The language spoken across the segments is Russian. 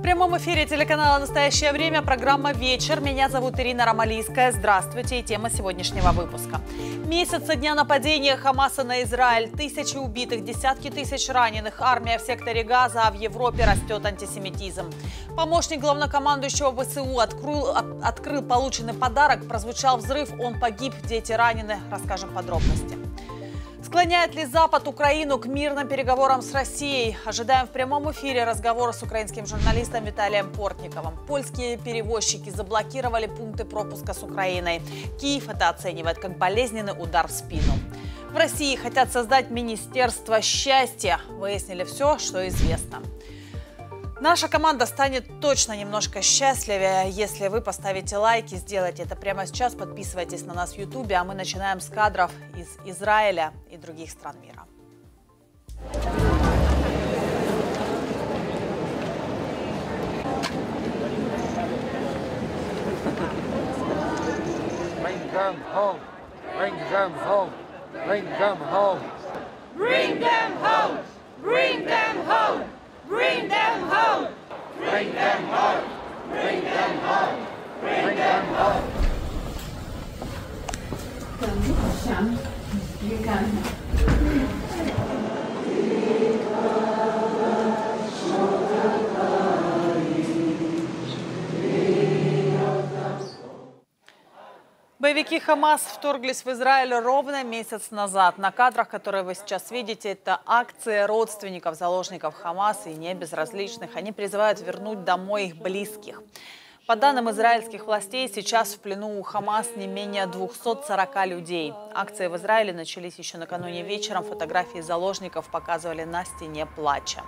В прямом эфире телеканала «Настоящее время» программа «Вечер». Меня зовут Ирина Ромалийская. Здравствуйте. И тема сегодняшнего выпуска. Месяц со дня нападения Хамаса на Израиль. Тысячи убитых, десятки тысяч раненых. Армия в секторе Газа, а в Европе растет антисемитизм. Помощник главнокомандующего ВСУ открыл полученный подарок. Прозвучал взрыв. Он погиб. Дети ранены. Расскажем подробности. Склоняет ли Запад Украину к мирным переговорам с Россией? Ожидаем в прямом эфире разговора с украинским журналистом Виталием Портниковым. Польские перевозчики заблокировали пункты пропуска с Украиной. Киев это оценивает как болезненный удар в спину. В России хотят создать Министерство счастья. Выяснили все, что известно. Наша команда станет точно немножко счастливее, если вы поставите лайки, сделайте это прямо сейчас, подписывайтесь на нас в Ютубе, а мы начинаем с кадров из Израиля и других стран мира. Bring them home. Bring them home. Bring them home. Bring them home. Bring them home. Bring them home! Bring them home! Bring them home! Bring them home! You can. Боевики Хамас вторглись в Израиль ровно месяц назад. На кадрах, которые вы сейчас видите, это акция родственников заложников Хамаса и небезразличных. Они призывают вернуть домой их близких. По данным израильских властей, сейчас в плену у Хамас не менее 240 людей. Акции в Израиле начались еще накануне вечером. Фотографии заложников показывали на стене плача.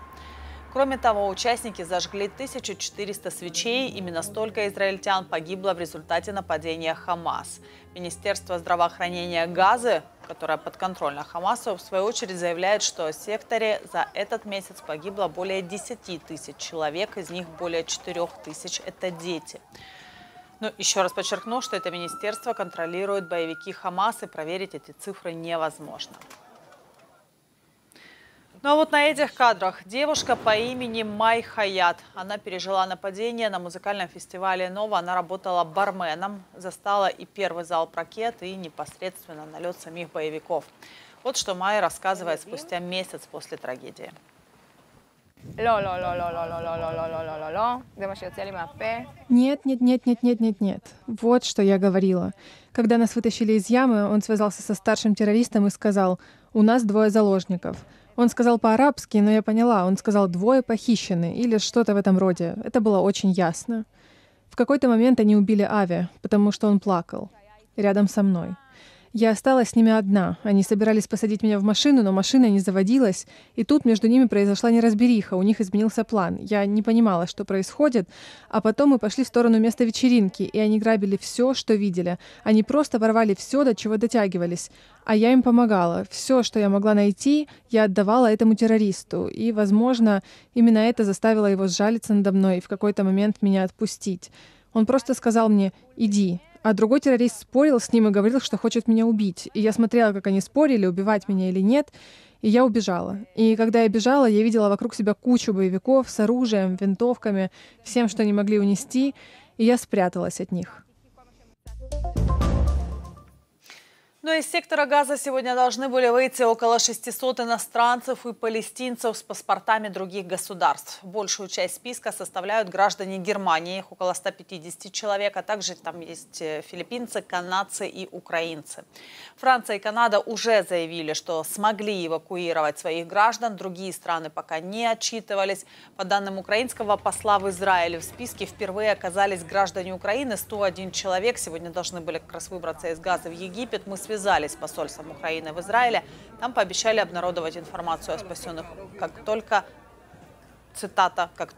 Кроме того, участники зажгли 1400 свечей. Именно столько израильтян погибло в результате нападения Хамас. Министерство здравоохранения Газы, которое подконтрольно Хамасу, в свою очередь заявляет, что в секторе за этот месяц погибло более 10 тысяч человек, из них более 4 тысяч – это дети. Но еще раз подчеркну, что это министерство контролирует боевики Хамас, и проверить эти цифры невозможно. Ну а вот на этих кадрах девушка по имени Май Хаят. Она пережила нападение на музыкальном фестивале «Нова». Она работала барменом, застала и первый залп ракет, и непосредственно налет самих боевиков. Вот что Май рассказывает спустя месяц после трагедии. Нет, нет, нет, нет, нет, нет, нет. Вот что я говорила. Когда нас вытащили из ямы, он связался со старшим террористом и сказал: «У нас двое заложников». Он сказал по-арабски, но я поняла. Он сказал «двое похищены» или что-то в этом роде. Это было очень ясно. В какой-то момент они убили Ави, потому что он плакал. Рядом со мной. Я осталась с ними одна. Они собирались посадить меня в машину, но машина не заводилась. И тут между ними произошла неразбериха. У них изменился план. Я не понимала, что происходит. А потом мы пошли в сторону места вечеринки. И они грабили все, что видели. Они просто порвали все, до чего дотягивались. А я им помогала. Все, что я могла найти, я отдавала этому террористу. И, возможно, именно это заставило его сжалиться надо мной и в какой-то момент меня отпустить. Он просто сказал мне «иди». А другой террорист спорил с ним и говорил, что хочет меня убить. И я смотрела, как они спорили, убивать меня или нет, и я убежала. И когда я бежала, я видела вокруг себя кучу боевиков с оружием, винтовками, всем, что они могли унести, и я спряталась от них. Но из сектора Газа сегодня должны были выйти около 600 иностранцев и палестинцев с паспортами других государств. Большую часть списка составляют граждане Германии, их около 150 человек, а также там есть филиппинцы, канадцы и украинцы. Франция и Канада уже заявили, что смогли эвакуировать своих граждан, другие страны пока не отчитывались. По данным украинского посла в Израиле, в списке впервые оказались граждане Украины, 101 человек. Сегодня должны были как раз выбраться из Газа в Египет. Мы связались с посольством Украины в Израиле. Там пообещали обнародовать информацию о спасенных, как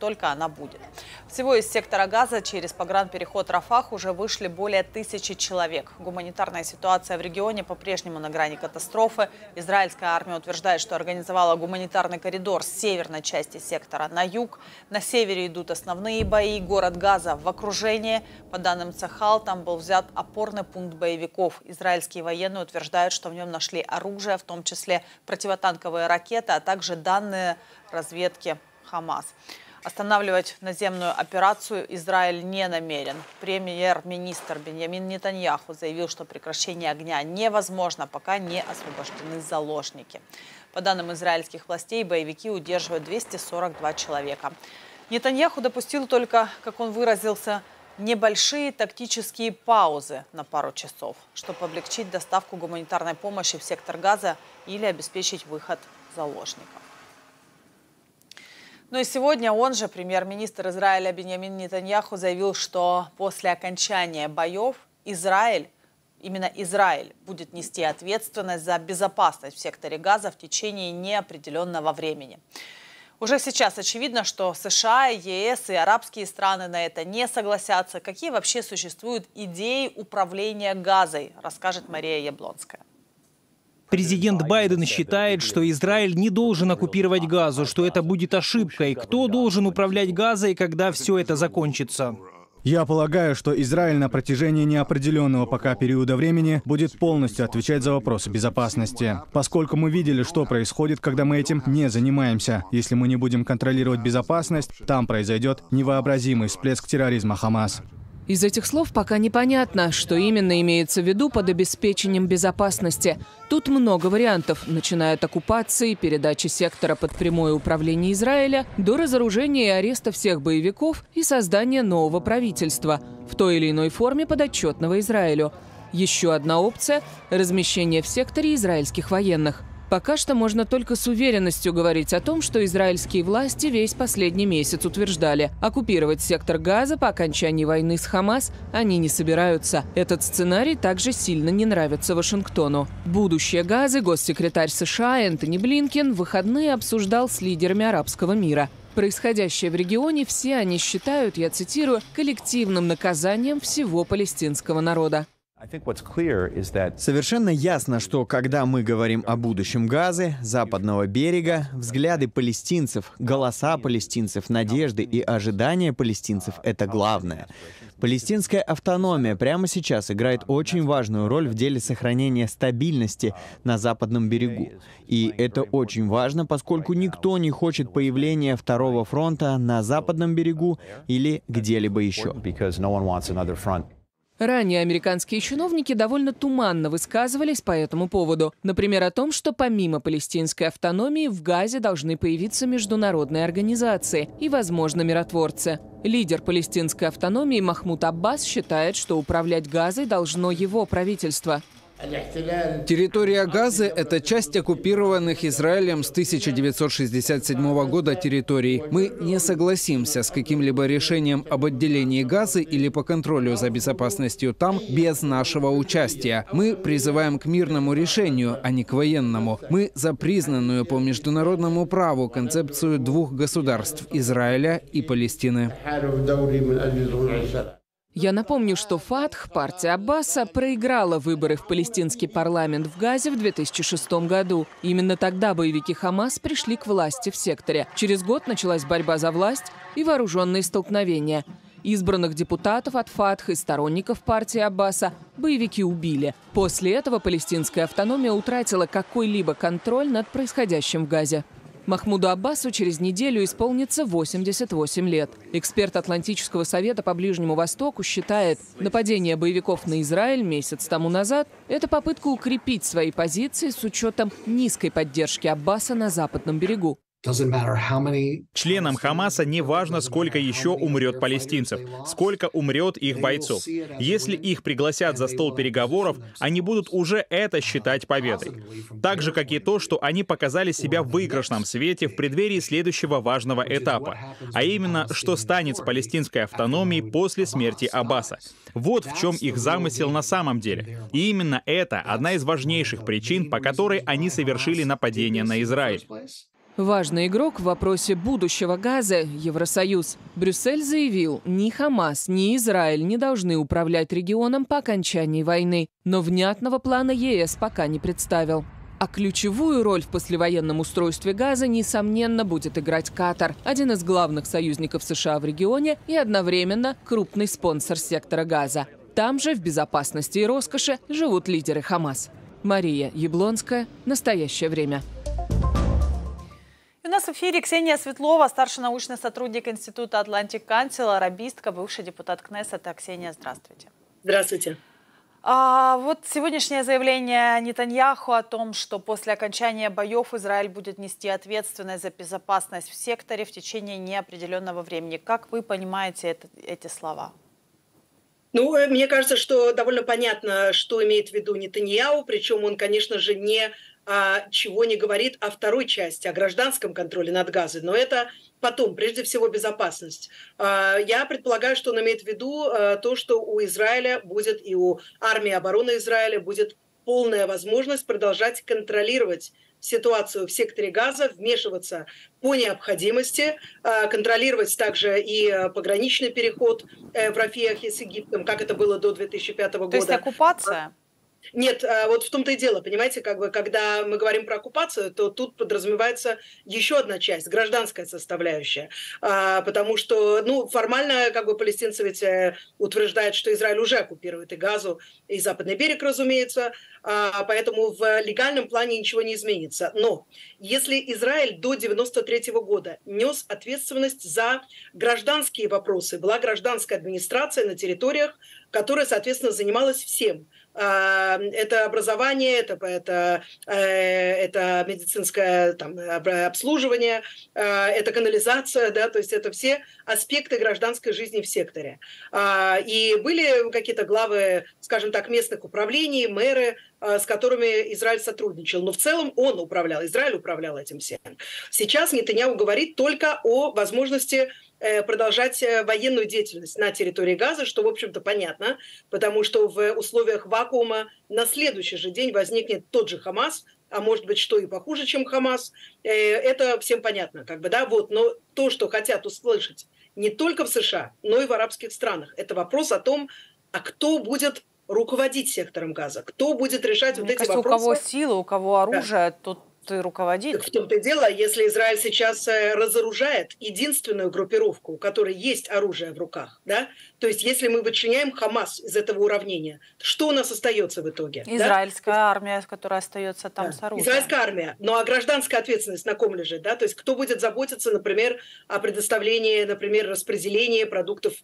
только она будет. Всего из сектора Газа через погранпереход Рафах уже вышли более 1000 человек. Гуманитарная ситуация в регионе по-прежнему на грани катастрофы. Израильская армия утверждает, что организовала гуманитарный коридор с северной части сектора на юг. На севере идут основные бои. Город Газа в окружении. По данным Цахал, там был взят опорный пункт боевиков. Израильские военные утверждают, что в нем нашли оружие, в том числе противотанковые ракеты, а также данные разведки Хамас. Останавливать наземную операцию Израиль не намерен. Премьер-министр Беньямин Нетаньяху заявил, что прекращение огня невозможно, пока не освобождены заложники. По данным израильских властей, боевики удерживают 242 человека. Нетаньяху допустил только, как он выразился, небольшие тактические паузы на пару часов, чтобы облегчить доставку гуманитарной помощи в сектор Газа или обеспечить выход заложников. Ну и сегодня он же, премьер-министр Израиля Беньямин Нетаньяху, заявил, что после окончания боев Израиль будет нести ответственность за безопасность в секторе Газа в течение неопределенного времени. Уже сейчас очевидно, что США, ЕС и арабские страны на это не согласятся. Какие вообще существуют идеи управления Газой, расскажет Мария Яблонская. Президент Байден считает, что Израиль не должен оккупировать Газу, что это будет ошибкой. Кто должен управлять Газой, когда все это закончится? Я полагаю, что Израиль на протяжении неопределенного пока периода времени будет полностью отвечать за вопросы безопасности. Поскольку мы видели, что происходит, когда мы этим не занимаемся. Если мы не будем контролировать безопасность, там произойдет невообразимый всплеск терроризма Хамас. Из этих слов пока непонятно, что именно имеется в виду под обеспечением безопасности. Тут много вариантов, начиная от оккупации, передачи сектора под прямое управление Израиля, до разоружения и ареста всех боевиков и создания нового правительства, в той или иной форме подотчетного Израилю. Еще одна опция – размещение в секторе израильских военных. Пока что можно только с уверенностью говорить о том, что израильские власти весь последний месяц утверждали, оккупировать сектор Газа по окончании войны с Хамас они не собираются. Этот сценарий также сильно не нравится Вашингтону. Будущее Газы госсекретарь США Энтони Блинкен в выходные обсуждал с лидерами арабского мира. Происходящее в регионе все они считают, я цитирую, коллективным наказанием всего палестинского народа. Совершенно ясно, что когда мы говорим о будущем Газы, западного берега, взгляды палестинцев, голоса палестинцев, надежды и ожидания палестинцев – это главное. Палестинская автономия прямо сейчас играет очень важную роль в деле сохранения стабильности на западном берегу. И это очень важно, поскольку никто не хочет появления второго фронта на западном берегу или где-либо еще. Ранее американские чиновники довольно туманно высказывались по этому поводу. Например, о том, что помимо палестинской автономии в Газе должны появиться международные организации и, возможно, миротворцы. Лидер палестинской автономии Махмуд Аббас считает, что управлять Газой должно его правительство. Территория Газы – это часть оккупированных Израилем с 1967 года территорий. Мы не согласимся с каким-либо решением об отделении Газы или по контролю за безопасностью там без нашего участия. Мы призываем к мирному решению, а не к военному. Мы за признанную по международному праву концепцию двух государств – Израиля и Палестины. Я напомню, что ФАТХ, партия Аббаса, проиграла выборы в палестинский парламент в Газе в 2006 году. Именно тогда боевики Хамас пришли к власти в секторе. Через год началась борьба за власть и вооруженные столкновения. Избранных депутатов от ФАТХ и сторонников партии Аббаса боевики убили. После этого палестинская автономия утратила какой-либо контроль над происходящим в Газе. Махмуду Аббасу через неделю исполнится 88 лет. Эксперт Атлантического совета по Ближнему Востоку считает, нападение боевиков на Израиль месяц тому назад – это попытка укрепить свои позиции с учетом низкой поддержки Аббаса на западном берегу. Членам Хамаса не важно, сколько еще умрет палестинцев, сколько умрет их бойцов. Если их пригласят за стол переговоров, они будут уже это считать победой. Так же, как и то, что они показали себя в выигрышном свете в преддверии следующего важного этапа, а именно, что станет с палестинской автономией после смерти Аббаса. Вот в чем их замысел на самом деле. И именно это одна из важнейших причин, по которой они совершили нападение на Израиль. Важный игрок в вопросе будущего Газа – Евросоюз. Брюссель заявил, ни Хамас, ни Израиль не должны управлять регионом по окончании войны. Но внятного плана ЕС пока не представил. А ключевую роль в послевоенном устройстве Газа, несомненно, будет играть Катар – один из главных союзников США в регионе и одновременно крупный спонсор сектора Газа. Там же в безопасности и роскоши живут лидеры Хамас. Мария Яблонская, «Настоящее время». И у нас в эфире Ксения Светлова, старший научный сотрудник Института Atlantic Council, арабистка, бывший депутат Кнессета. Ксения, здравствуйте. Здравствуйте. Вот сегодняшнее заявление Нетаньяху о том, что после окончания боев Израиль будет нести ответственность за безопасность в секторе в течение неопределенного времени. Как вы понимаете эти слова? Ну, мне кажется, что довольно понятно, что имеет в виду Нетаньяху, причем он, конечно же, ничего не говорит о второй части, о гражданском контроле над Газой. Но это потом, прежде всего, безопасность. Я предполагаю, что он имеет в виду то, что у Израиля будет и у армии обороны Израиля будет полная возможность продолжать контролировать ситуацию в секторе Газа, вмешиваться по необходимости, контролировать также и пограничный переход в Рафиях с Египтом, как это было до 2005 года. То есть оккупация? Нет, вот в том-то и дело, понимаете, как бы, когда мы говорим про оккупацию, то тут подразумевается еще одна часть, гражданская составляющая, потому что, ну, формально, как бы, палестинцы ведь утверждают, что Израиль уже оккупирует и Газу, и Западный берег, разумеется, поэтому в легальном плане ничего не изменится. Но если Израиль до 1993 года нес ответственность за гражданские вопросы, была гражданская администрация на территориях, которая, соответственно, занималась всем. Это образование, это медицинское там, обслуживание, это канализация, да, то есть это все аспекты гражданской жизни в секторе. И были какие-то главы, скажем так, местных управлений, мэры, с которыми Израиль сотрудничал. Но в целом он управлял, Израиль управлял этим всем. Сейчас Нетаньяху говорит только о возможности продолжать военную деятельность на территории Газа, что, в общем-то, понятно, потому что в условиях вакуума на следующий же день возникнет тот же Хамас, а может быть, что и похуже, чем Хамас. Это всем понятно, как бы, да, вот, но то, что хотят услышать не только в США, но и в арабских странах, это вопрос о том, а кто будет руководить сектором Газа, кто будет решать вот эти вопросы. У кого силы, у кого оружие, да. Тут и руководит. Так в том-то и дело, если Израиль сейчас разоружает единственную группировку, у которой есть оружие в руках, да, то есть если мы вычленяем Хамас из этого уравнения, что у нас остается в итоге? Израильская армия, которая остается там, да, с оружием. Израильская армия, но а гражданская ответственность на ком лежит, да, то есть кто будет заботиться, например, о предоставлении, например, распределении продуктов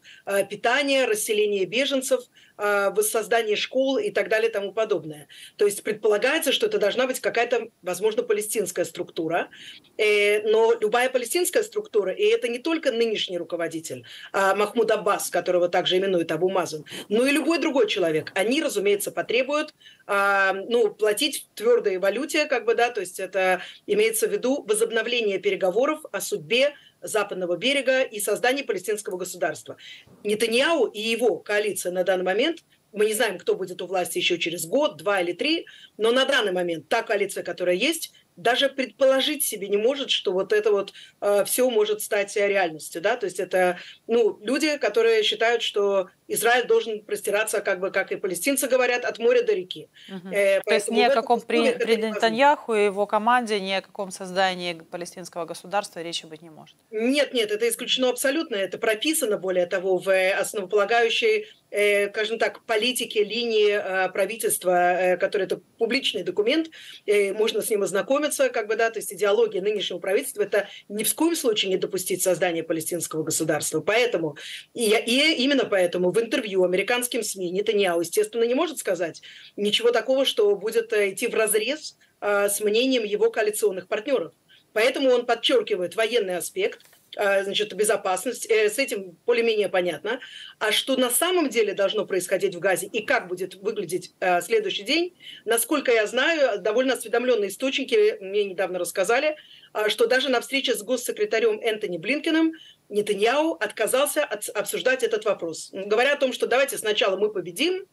питания, расселении беженцев, воссоздании школ и так далее и тому подобное. То есть предполагается, что это должна быть какая-то, возможно, палестинская структура, но любая палестинская структура, и это не только нынешний руководитель Махмуд Аббас, которого также именуют Абу Мазен, но и любой другой человек, они, разумеется, потребуют платить в твердой валюте, как бы, да, то есть это имеется в виду возобновление переговоров о судьбе Западного берега и создание палестинского государства. Нетаньяху и его коалиция на данный момент, мы не знаем, кто будет у власти еще через год, два или три, но на данный момент та коалиция, которая есть, даже предположить себе не может, что вот это вот все может стать реальностью. Да? То есть это люди, которые считают, что Израиль должен простираться, как бы, как и палестинцы говорят, от моря до реки. Угу. То есть ни о каком при Нетаньяху и его команде, ни о каком создании палестинского государства речи быть не может. Нет, нет, это исключено абсолютно. Это прописано, более того, в основополагающей, скажем так, политике, линии правительства, который это публичный документ, можно с ним ознакомиться, как бы, да, то есть идеология нынешнего правительства — это ни в коем случае не допустить создания палестинского государства. Поэтому, именно поэтому в интервью американским СМИ Нетаньяху, естественно, не может сказать ничего такого, что будет идти вразрез с мнением его коалиционных партнеров. Поэтому он подчеркивает военный аспект, значит, безопасность, с этим более-менее понятно. А что на самом деле должно происходить в Газе и как будет выглядеть следующий день, насколько я знаю, довольно осведомленные источники мне недавно рассказали, что даже на встрече с госсекретарем Энтони Блинкеном Нетаньяху отказался обсуждать этот вопрос, говоря о том, что давайте сначала мы победим,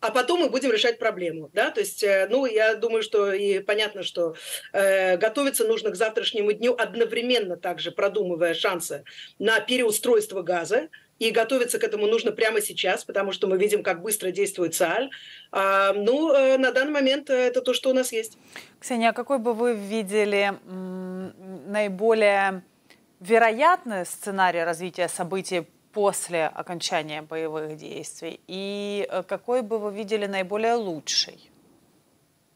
а потом мы будем решать проблему. Да? То есть, я думаю, что и понятно, что готовиться нужно к завтрашнему дню, одновременно также продумывая шансы на переустройство Газа. И готовиться к этому нужно прямо сейчас, потому что мы видим, как быстро действует ЦААЛ. На данный момент это то, что у нас есть. Ксения, какой бы вы видели наиболее вероятный сценарий развития событий после окончания боевых действий? И какой бы вы видели наиболее лучший?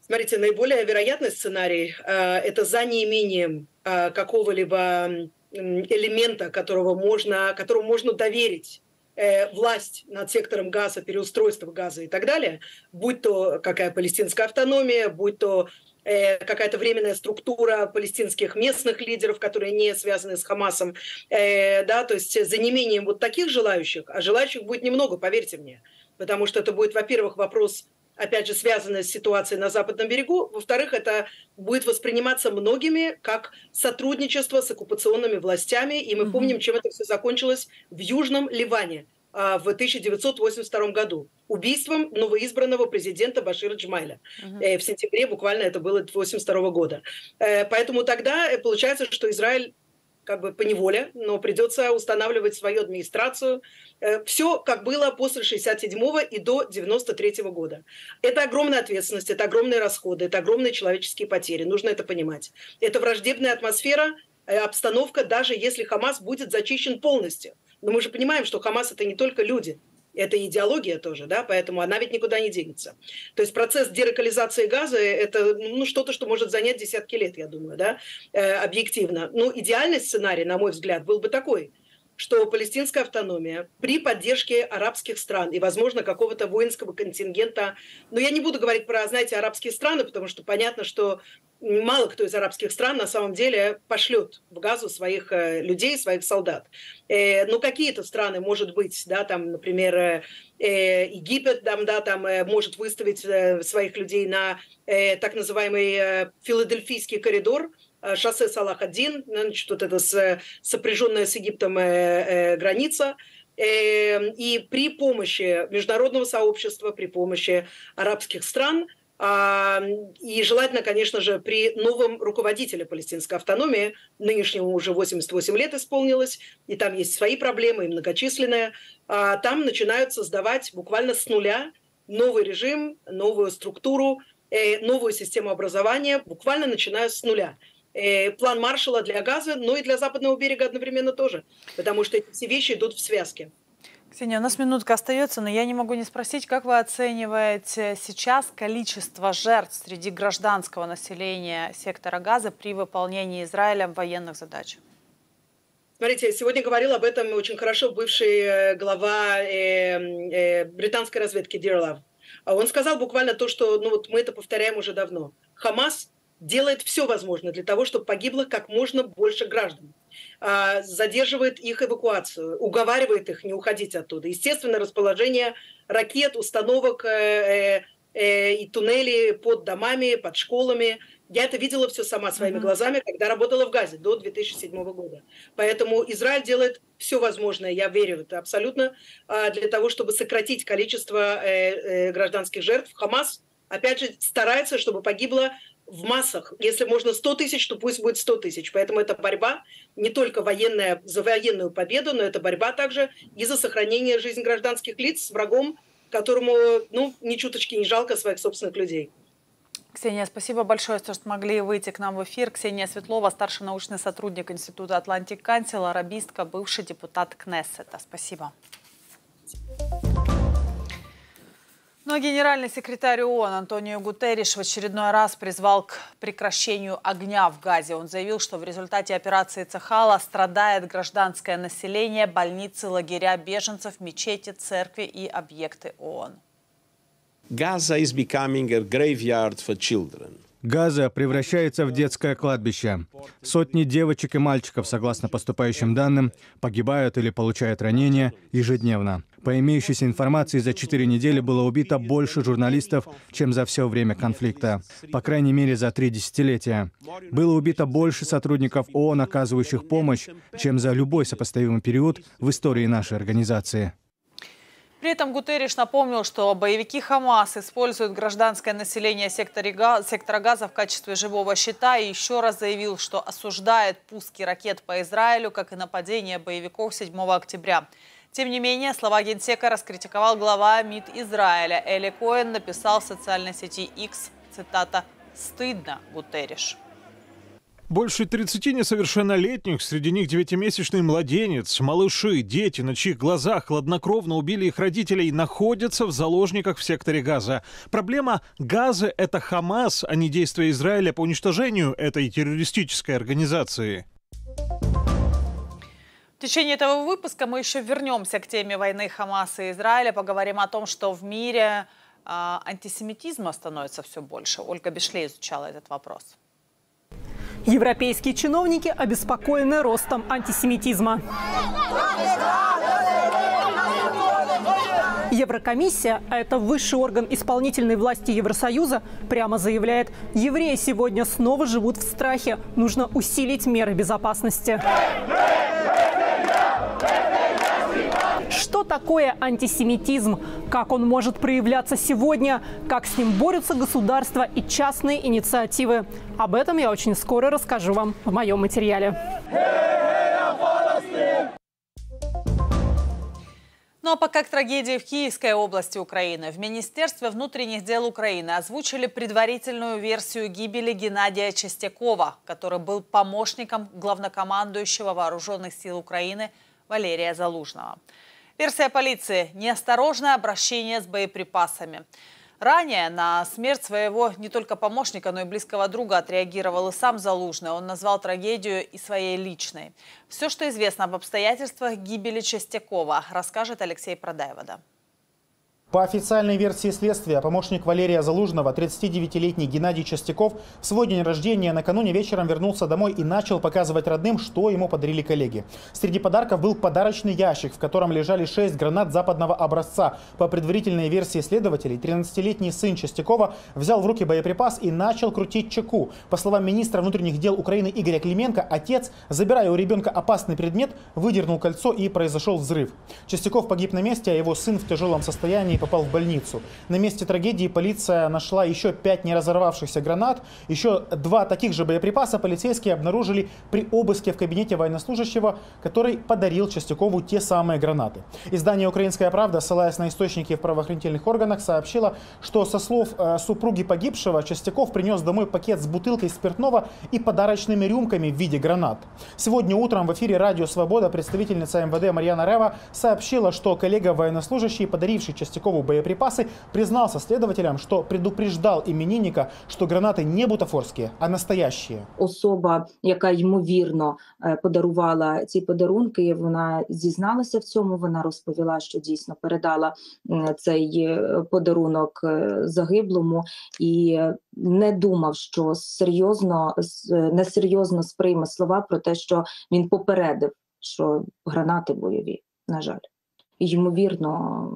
Смотрите, наиболее вероятный сценарий — это за неимением какого-либо элемента, которому можно доверить власть над сектором Газа, переустройство Газа и так далее, будь то какая палестинская автономия, будь то какая-то временная структура палестинских местных лидеров, которые не связаны с Хамасом, то есть за неимением вот таких желающих, а желающих будет немного, поверьте мне, потому что это будет, во-первых, вопрос, опять же, связанный с ситуацией на Западном берегу, во-вторых, это будет восприниматься многими как сотрудничество с оккупационными властями, и мы помним, чем это все закончилось в Южном Ливане в 1982 году убийством новоизбранного президента Башира Джмайля. В сентябре буквально это было 1982 года. Поэтому тогда получается, что Израиль как бы поневоле, но придется устанавливать свою администрацию. Все, как было после 1967 и до 1993 года. Это огромная ответственность, это огромные расходы, это огромные человеческие потери. Нужно это понимать. Это враждебная атмосфера, обстановка, даже если Хамас будет зачищен полностью. Но мы же понимаем, что Хамас — это не только люди, это идеология тоже, да, поэтому она ведь никуда не денется. То есть процесс дерадикализации Газа — это что-то, что может занять десятки лет, я думаю, да, объективно. Но идеальный сценарий, на мой взгляд, был бы такой, что палестинская автономия при поддержке арабских стран и, возможно, какого-то воинского контингента, но я не буду говорить про, знаете, арабские страны, потому что понятно, что мало кто из арабских стран на самом деле пошлет в Газу своих людей, своих солдат. Но какие-то страны, может быть, да, там, например, Египет, может выставить своих людей на так называемый Филадельфийский коридор, шоссе Салах-1, значит, вот это сопряженная с Египтом граница. И при помощи международного сообщества, при помощи арабских стран, и желательно, конечно же, при новом руководителе палестинской автономии, нынешнему уже 88 лет исполнилось, и там есть свои проблемы, и многочисленные, там начинают создавать буквально с нуля новый режим, новую структуру, новую систему образования, буквально начиная с нуля. План Маршалла для Газы, но и для Западного берега одновременно тоже, потому что эти все вещи идут в связке. Ксения, у нас минутка остается, но я не могу не спросить, как вы оцениваете сейчас количество жертв среди гражданского населения сектора Газа при выполнении Израилем военных задач? Смотрите, сегодня говорил об этом очень хорошо бывший глава британской разведки Дерлав. Он сказал буквально то, что вот мы это повторяем уже давно. Хамас делает все возможное для того, чтобы погибло как можно больше граждан. Задерживает их эвакуацию, уговаривает их не уходить оттуда. Естественно, расположение ракет, установок и туннелей под домами, под школами. Я это видела все сама своими глазами, когда работала в Газе до 2007 года. Поэтому Израиль делает все возможное, я верю, это абсолютно, для того, чтобы сократить количество гражданских жертв. Хамас, опять же, старается, чтобы погибло в массах. Если можно 100 тысяч, то пусть будет 100 тысяч. Поэтому это борьба не только военная, за военную победу, но это борьба также и за сохранение жизни гражданских лиц с врагом, которому ни чуточки не жалко своих собственных людей. Ксения, спасибо большое, что смогли выйти к нам в эфир. Ксения Светлова, старший научный сотрудник Института Atlantic Council, арабистка, бывший депутат Кнессета. Спасибо. Ну а генеральный секретарь ООН Антонио Гутериш в очередной раз призвал к прекращению огня в Газе. Он заявил, что в результате операции Цахала страдает гражданское население, больницы, лагеря беженцев, мечети, церкви и объекты ООН. Газа превращается в детское кладбище. Сотни девочек и мальчиков, согласно поступающим данным, погибают или получают ранения ежедневно. По имеющейся информации, за 4 недели было убито больше журналистов, чем за все время конфликта. По крайней мере, за 3 десятилетия. Было убито больше сотрудников ООН, оказывающих помощь, чем за любой сопоставимый период в истории нашей организации. При этом Гутериш напомнил, что боевики Хамас используют гражданское население сектора Газа в качестве живого щита, и еще раз заявил, что осуждает пуски ракет по Израилю, как и нападение боевиков 7 октября. Тем не менее, слова генсека раскритиковал глава МИД Израиля. Эли Коэн написал в социальной сети X, цитата, «Стыдно, Гутериш». Больше 30 несовершеннолетних, среди них 9-месячный младенец, малыши, дети, на чьих глазах хладнокровно убили их родителей, находятся в заложниках в секторе Газа. Проблема Газы – это Хамас, а не действия Израиля по уничтожению этой террористической организации. В течение этого выпуска мы еще вернемся к теме войны Хамаса и Израиля, поговорим о том, что в мире антисемитизма становится все больше. Ольга Бешлей изучала этот вопрос. Европейские чиновники обеспокоены ростом антисемитизма. Еврокомиссия, а это высший орган исполнительной власти Евросоюза, прямо заявляет, евреи сегодня снова живут в страхе. Нужно усилить меры безопасности. Что такое антисемитизм? Как он может проявляться сегодня? Как с ним борются государства и частные инициативы? Об этом я очень скоро расскажу вам в моем материале. Ну а пока к трагедии в Киевской области Украины. В Министерстве внутренних дел Украины озвучили предварительную версию гибели Геннадия Чистякова, который был помощником главнокомандующего Вооруженных сил Украины Валерия Залужного. Версия полиции – неосторожное обращение с боеприпасами. Ранее на смерть своего не только помощника, но и близкого друга отреагировал и сам Залужный. Он назвал трагедию и своей личной. Все, что известно об обстоятельствах гибели Чистякова, расскажет Алексей Продавада. По официальной версии следствия, помощник Валерия Залужного, 39-летний Геннадий Чистяков, в свой день рождения накануне вечером вернулся домой и начал показывать родным, что ему подарили коллеги. Среди подарков был подарочный ящик, в котором лежали 6 гранат западного образца. По предварительной версии следователей, 13-летний сын Чистякова взял в руки боеприпас и начал крутить чеку. По словам министра внутренних дел Украины Игоря Клименко, отец, забирая у ребенка опасный предмет, выдернул кольцо и произошел взрыв. Чистяков погиб на месте, а его сын в тяжелом состоянии попал в больницу. На месте трагедии полиция нашла еще 5 неразорвавшихся гранат. Еще 2 таких же боеприпаса полицейские обнаружили при обыске в кабинете военнослужащего, который подарил Чистякову те самые гранаты. Издание «Украинская правда», ссылаясь на источники в правоохранительных органах, сообщило, что со слов супруги погибшего, Чистяков принес домой пакет с бутылкой спиртного и подарочными рюмками в виде гранат. Сегодня утром в эфире «Радио Свобода» представительница МВД Марьяна Рева сообщила, что коллега-военнослужащий, подаривший Чистякову боеприпасы, признался следователям, что предупреждал именинника, что гранаты не бутафорские, а настоящие. Особа, яка ймовірно подарувала ці подарунки, вона зізналася в цьому, вона розповіла, що дійсно передала цей подарунок загиблому і не думав, що несерйозно сприйме слова про те, що він попередив, що гранати бойові, на жаль. Ймовірно,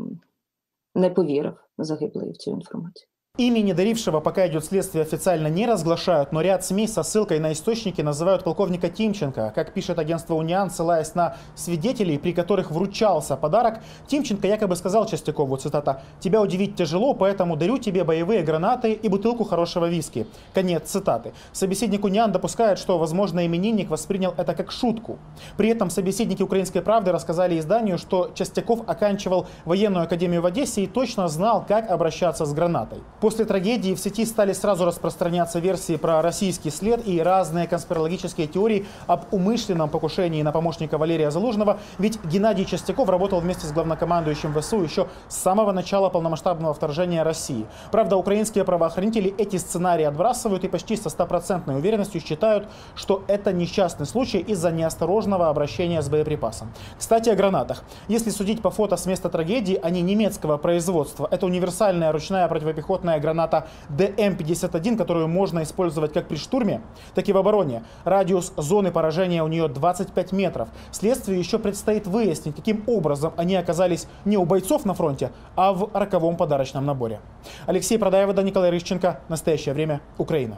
не поверив загиблый в эту информацию. Имени дарившего, пока идет следствие, официально не разглашают, но ряд СМИ со ссылкой на источники называют полковника Тимченко. Как пишет агентство «Униан», ссылаясь на свидетелей, при которых вручался подарок, Тимченко якобы сказал Чистякову, цитата, «Тебя удивить тяжело, поэтому дарю тебе боевые гранаты и бутылку хорошего виски». Конец цитаты. Собеседник «Униан» допускает, что, возможно, именинник воспринял это как шутку. При этом собеседники «Украинской правды» рассказали изданию, что Чистяков оканчивал военную академию в Одессе и точно знал, как обращаться с гранатой. После трагедии в сети стали сразу распространяться версии про российский след и разные конспирологические теории об умышленном покушении на помощника Валерия Залужного, ведь Геннадий Чистяков работал вместе с главнокомандующим ВСУ еще с самого начала полномасштабного вторжения России. Правда, украинские правоохранители эти сценарии отбрасывают и почти со 100% уверенностью считают, что это несчастный случай из-за неосторожного обращения с боеприпасом. Кстати, о гранатах. Если судить по фото с места трагедии, они немецкого производства. Это универсальная ручная противопехотная граната ДМ-51, которую можно использовать как при штурме, так и в обороне. Радиус зоны поражения у нее 25 метров. Следствию еще предстоит выяснить, каким образом они оказались не у бойцов на фронте, а в роковом подарочном наборе. Алексей Продаевода, Николай Рыщенко. Настоящее время. Украина.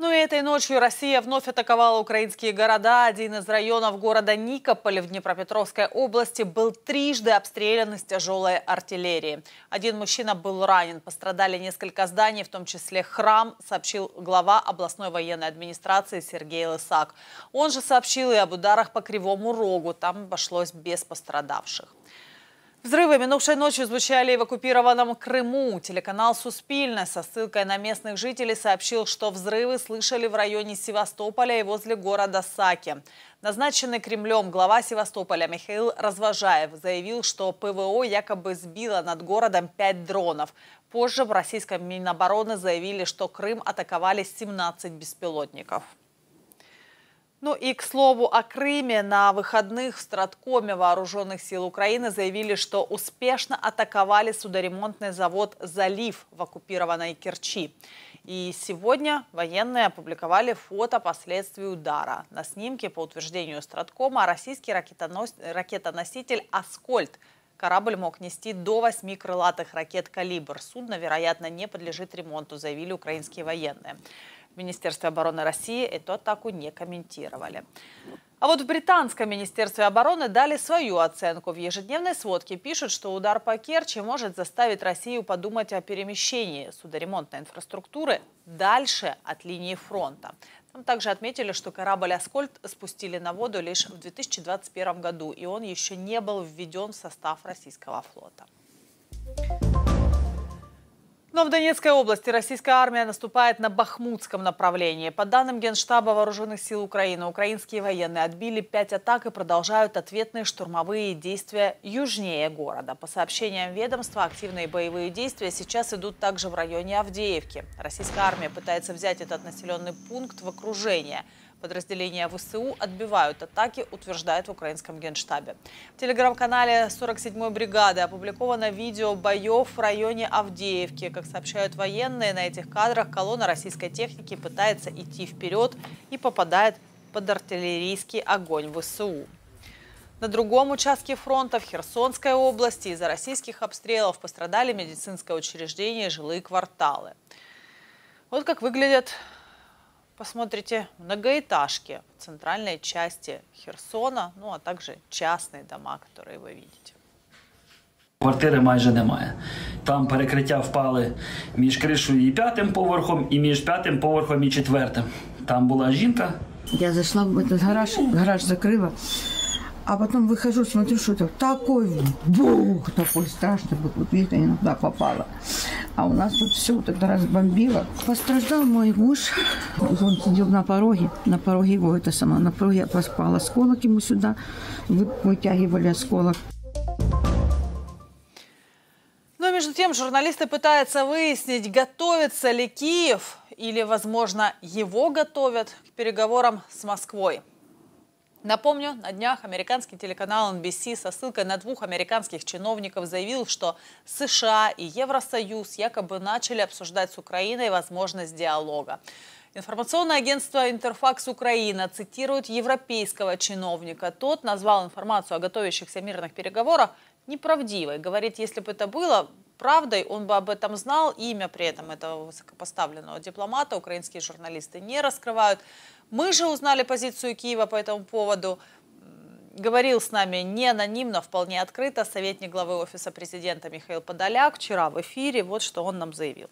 Ну и этой ночью Россия вновь атаковала украинские города. Один из районов города Никополь в Днепропетровской области был трижды обстрелян из тяжелой артиллерии. Один мужчина был ранен. Пострадали несколько зданий, в том числе храм, сообщил глава областной военной администрации Сергей Лысак. Он же сообщил и об ударах по Кривому Рогу. Там обошлось без пострадавших. Взрывы минувшей ночью звучали и в оккупированном Крыму. Телеканал «Суспильна» со ссылкой на местных жителей сообщил, что взрывы слышали в районе Севастополя и возле города Саки. Назначенный Кремлем глава Севастополя Михаил Развожаев заявил, что ПВО якобы сбило над городом 5 дронов. Позже в российском Минобороны заявили, что Крым атаковали 17 беспилотников. Ну и к слову о Крыме. На выходных в Страткоме Вооруженных сил Украины заявили, что успешно атаковали судоремонтный завод «Залив» в оккупированной Керчи. И сегодня военные опубликовали фото последствий удара. На снимке, по утверждению Страткома, российский ракетоноситель «Аскольд». Корабль мог нести до 8 крылатых ракет «Калибр». Судно, вероятно, не подлежит ремонту, заявили украинские военные. В Министерстве обороны России эту атаку не комментировали. А вот в британском Министерстве обороны дали свою оценку. В ежедневной сводке пишут, что удар по Керчи может заставить Россию подумать о перемещении судоремонтной инфраструктуры дальше от линии фронта. Там также отметили, что корабль «Аскольд» спустили на воду лишь в 2021 году, и он еще не был введен в состав российского флота. Но в Донецкой области российская армия наступает на Бахмутском направлении. По данным Генштаба Вооруженных сил Украины, украинские военные отбили 5 атак и продолжают ответные штурмовые действия южнее города. По сообщениям ведомства, активные боевые действия сейчас идут также в районе Авдеевки. Российская армия пытается взять этот населенный пункт в окружение. Подразделения ВСУ отбивают атаки, утверждает в украинском генштабе. В телеграм-канале 47-й бригады опубликовано видео боев в районе Авдеевки. Как сообщают военные, на этих кадрах колонна российской техники пытается идти вперед и попадает под артиллерийский огонь ВСУ. На другом участке фронта, в Херсонской области, из-за российских обстрелов пострадали медицинское учреждение и жилые кварталы. Вот как выглядят... Посмотрите, многоэтажки в центральной части Херсона, ну а также частные дома, которые вы видите. Квартири майже немає. Там перекриття впали між кришою і 5-м поверхом, і між 5-м поверхом і 4-м. Там була жінка. Я зайшла в этот гараж закрила, а потом выхожу, смотрю, что это такой бух, такой страшный был, вот видно, я туда попала. А у нас тут все вот это разбомбило. Пострадал мой муж. Он сидел на пороге его на пороге поспал осколок ему сюда, вытягивали осколок. Но между тем журналисты пытаются выяснить, готовится ли Киев или, возможно, его готовят к переговорам с Москвой. Напомню, на днях американский телеканал NBC со ссылкой на 2 американских чиновников заявил, что США и Евросоюз якобы начали обсуждать с Украиной возможность диалога. Информационное агентство «Интерфакс Украина» цитирует европейского чиновника. Тот назвал информацию о готовящихся мирных переговорах неправдивой. Говорит, если бы это было правдой, он бы об этом знал. Имя при этом этого высокопоставленного дипломата украинские журналисты не раскрывают. Мы же узнали позицию Киева по этому поводу. Говорил с нами не анонимно, вполне открыто советник главы Офиса президента Михаил Подоляк вчера в эфире. Вот что он нам заявил.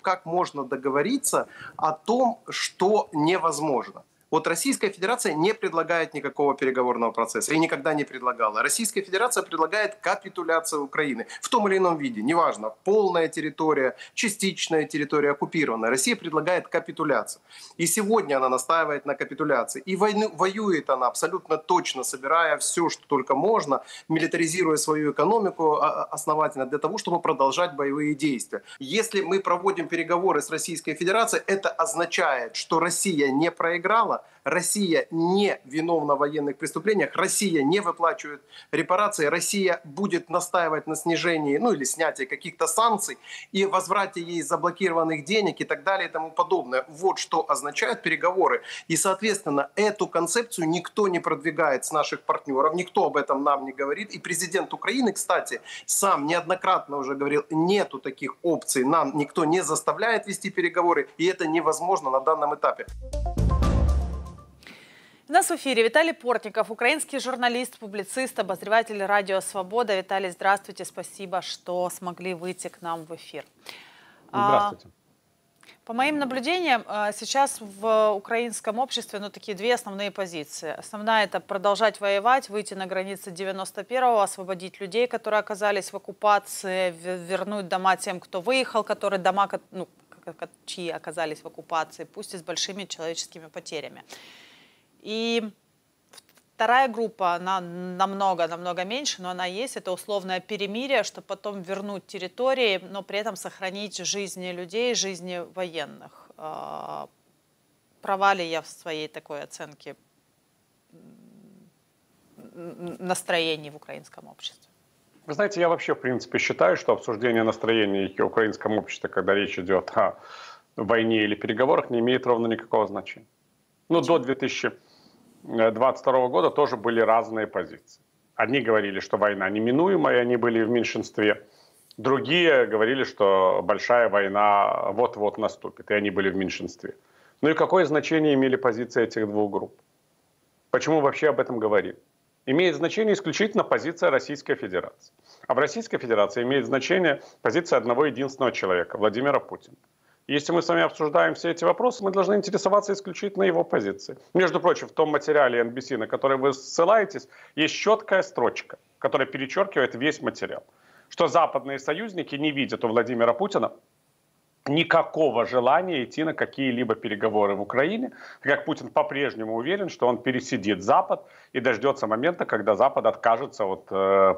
Как можно договориться о том, что невозможно? Вот Российская Федерация не предлагает никакого переговорного процесса и никогда не предлагала. Российская Федерация предлагает капитуляцию Украины в том или ином виде, неважно, полная территория, частичная территория, оккупированная. Россия предлагает капитуляцию. И сегодня она настаивает на капитуляции. И воюет она абсолютно точно, собирая все, что только можно, милитаризируя свою экономику основательно для того, чтобы продолжать боевые действия. Если мы проводим переговоры с Российской Федерацией, это означает, что Россия не проиграла, Россия не виновна в военных преступлениях, Россия не выплачивает репарации, Россия будет настаивать на снижении, ну или снятии каких-то санкций и возврате ей заблокированных денег и так далее и тому подобное. Вот что означают переговоры. И, соответственно, эту концепцию никто не продвигает с наших партнеров, никто об этом нам не говорит. И президент Украины, кстати, сам неоднократно уже говорил, нету таких опций, нам никто не заставляет вести переговоры, и это невозможно на данном этапе. У нас в эфире Виталий Портников, украинский журналист, публицист, обозреватель «Радио Свобода». Виталий, здравствуйте, спасибо, что смогли выйти к нам в эфир. Здравствуйте. По моим наблюдениям, сейчас в украинском обществе такие две основные позиции. Основная – это продолжать воевать, выйти на границы 91-го, освободить людей, которые оказались в оккупации, вернуть дома тем, кто выехал, которые дома, чьи оказались в оккупации, пусть и с большими человеческими потерями. И вторая группа, она намного меньше, но она есть. Это условное перемирие, чтобы потом вернуть территории, но при этом сохранить жизни людей, жизни военных. Права ли я в своей такой оценке настроений в украинском обществе? Вы знаете, я вообще, в принципе, считаю, что обсуждение настроений в украинском обществе, когда речь идет о войне или переговорах, не имеет ровно никакого значения. Ну, до 2022 года тоже были разные позиции. Одни говорили, что война неминуема, и они были в меньшинстве. Другие говорили, что большая война вот-вот наступит, и они были в меньшинстве. Ну и какое значение имели позиции этих двух групп? Почему вообще об этом говорим? Имеет значение исключительно позиция Российской Федерации. А в Российской Федерации имеет значение позиция одного единственного человека, Владимира Путина. Если мы с вами обсуждаем все эти вопросы, мы должны интересоваться исключительно его позицией. Между прочим, в том материале NBC, на который вы ссылаетесь, есть четкая строчка, которая перечеркивает весь материал. Что западные союзники не видят у Владимира Путина никакого желания идти на какие-либо переговоры в Украине, так как Путин по-прежнему уверен, что он пересидит Запад и дождется момента, когда Запад откажется от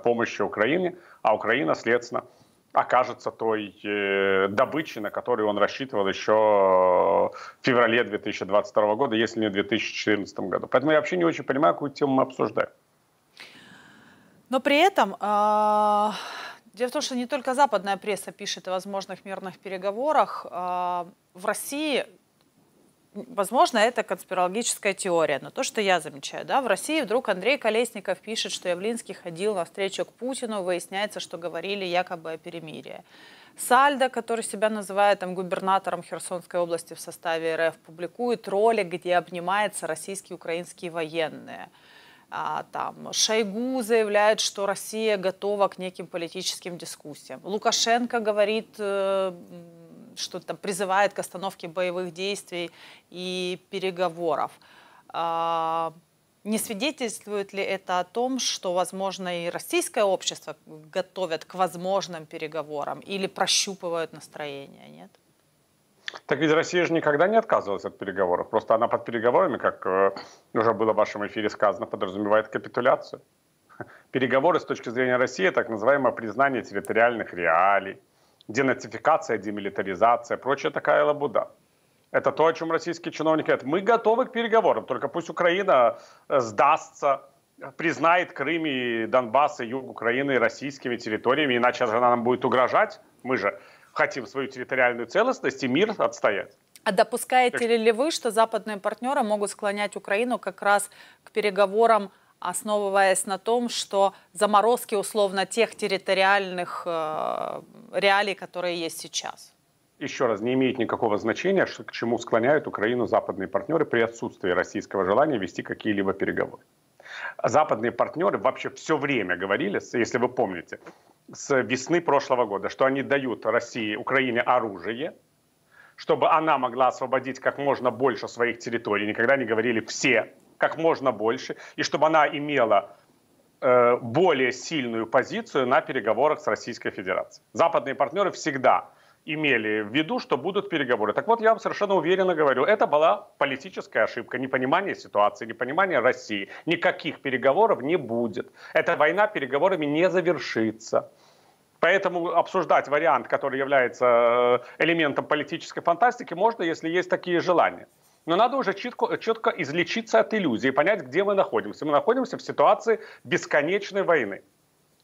помощи Украине, а Украина, следственно, окажется той добычей, на которую он рассчитывал еще в феврале 2022 года, если не в 2014 году. Поэтому я вообще не очень понимаю, какую тему мы обсуждаем. Но при этом, дело в том, что не только западная пресса пишет о возможных мирных переговорах. В России, возможно, это конспирологическая теория, но то, что я замечаю, да, в России вдруг Андрей Колесников пишет, что Явлинский ходил на встречу к Путину, выясняется, что говорили якобы о перемирии. Сальдо, который себя называет губернатором Херсонской области в составе РФ, публикует ролик, где обнимаются российские и украинские военные. Шойгу заявляет, что Россия готова к неким политическим дискуссиям. Лукашенко говорит, что призывает к остановке боевых действий и переговоров. Не свидетельствует ли это о том, что, возможно, и российское общество готовят к возможным переговорам или прощупывают настроение, нет? Так ведь Россия же никогда не отказывалась от переговоров. Просто она под переговорами, как уже было в вашем эфире сказано, подразумевает капитуляцию. Переговоры с точки зрения России, так называемое признание территориальных реалий, денацификация, демилитаризация, прочая такая лабуда. Это то, о чем российские чиновники говорят. Мы готовы к переговорам, только пусть Украина сдастся, признает Крым и Донбасс и юг Украины российскими территориями, иначе она нам будет угрожать. Мы же хотим свою территориальную целостность и мир отстоять. А допускаете ли вы, что западные партнеры могут склонять Украину как раз к переговорам, основываясь на том, что заморозки условно тех территориальных реалий, которые есть сейчас? Еще раз, не имеет никакого значения, к чему склоняют Украину западные партнеры при отсутствии российского желания вести какие-либо переговоры. Западные партнеры вообще все время говорили, если вы помните, с весны прошлого года, что они дают России, Украине оружие, чтобы она могла освободить как можно больше своих территорий. Никогда не говорили «все», как можно больше, и чтобы она имела более сильную позицию на переговорах с Российской Федерацией. Западные партнеры всегда имели в виду, что будут переговоры. Так вот, я вам совершенно уверенно говорю, это была политическая ошибка, непонимание ситуации, непонимание России. Никаких переговоров не будет. Эта война переговорами не завершится. Поэтому обсуждать вариант, который является элементом политической фантастики, можно, если есть такие желания. Но надо уже четко излечиться от иллюзии, понять, где мы находимся. Мы находимся в ситуации бесконечной войны.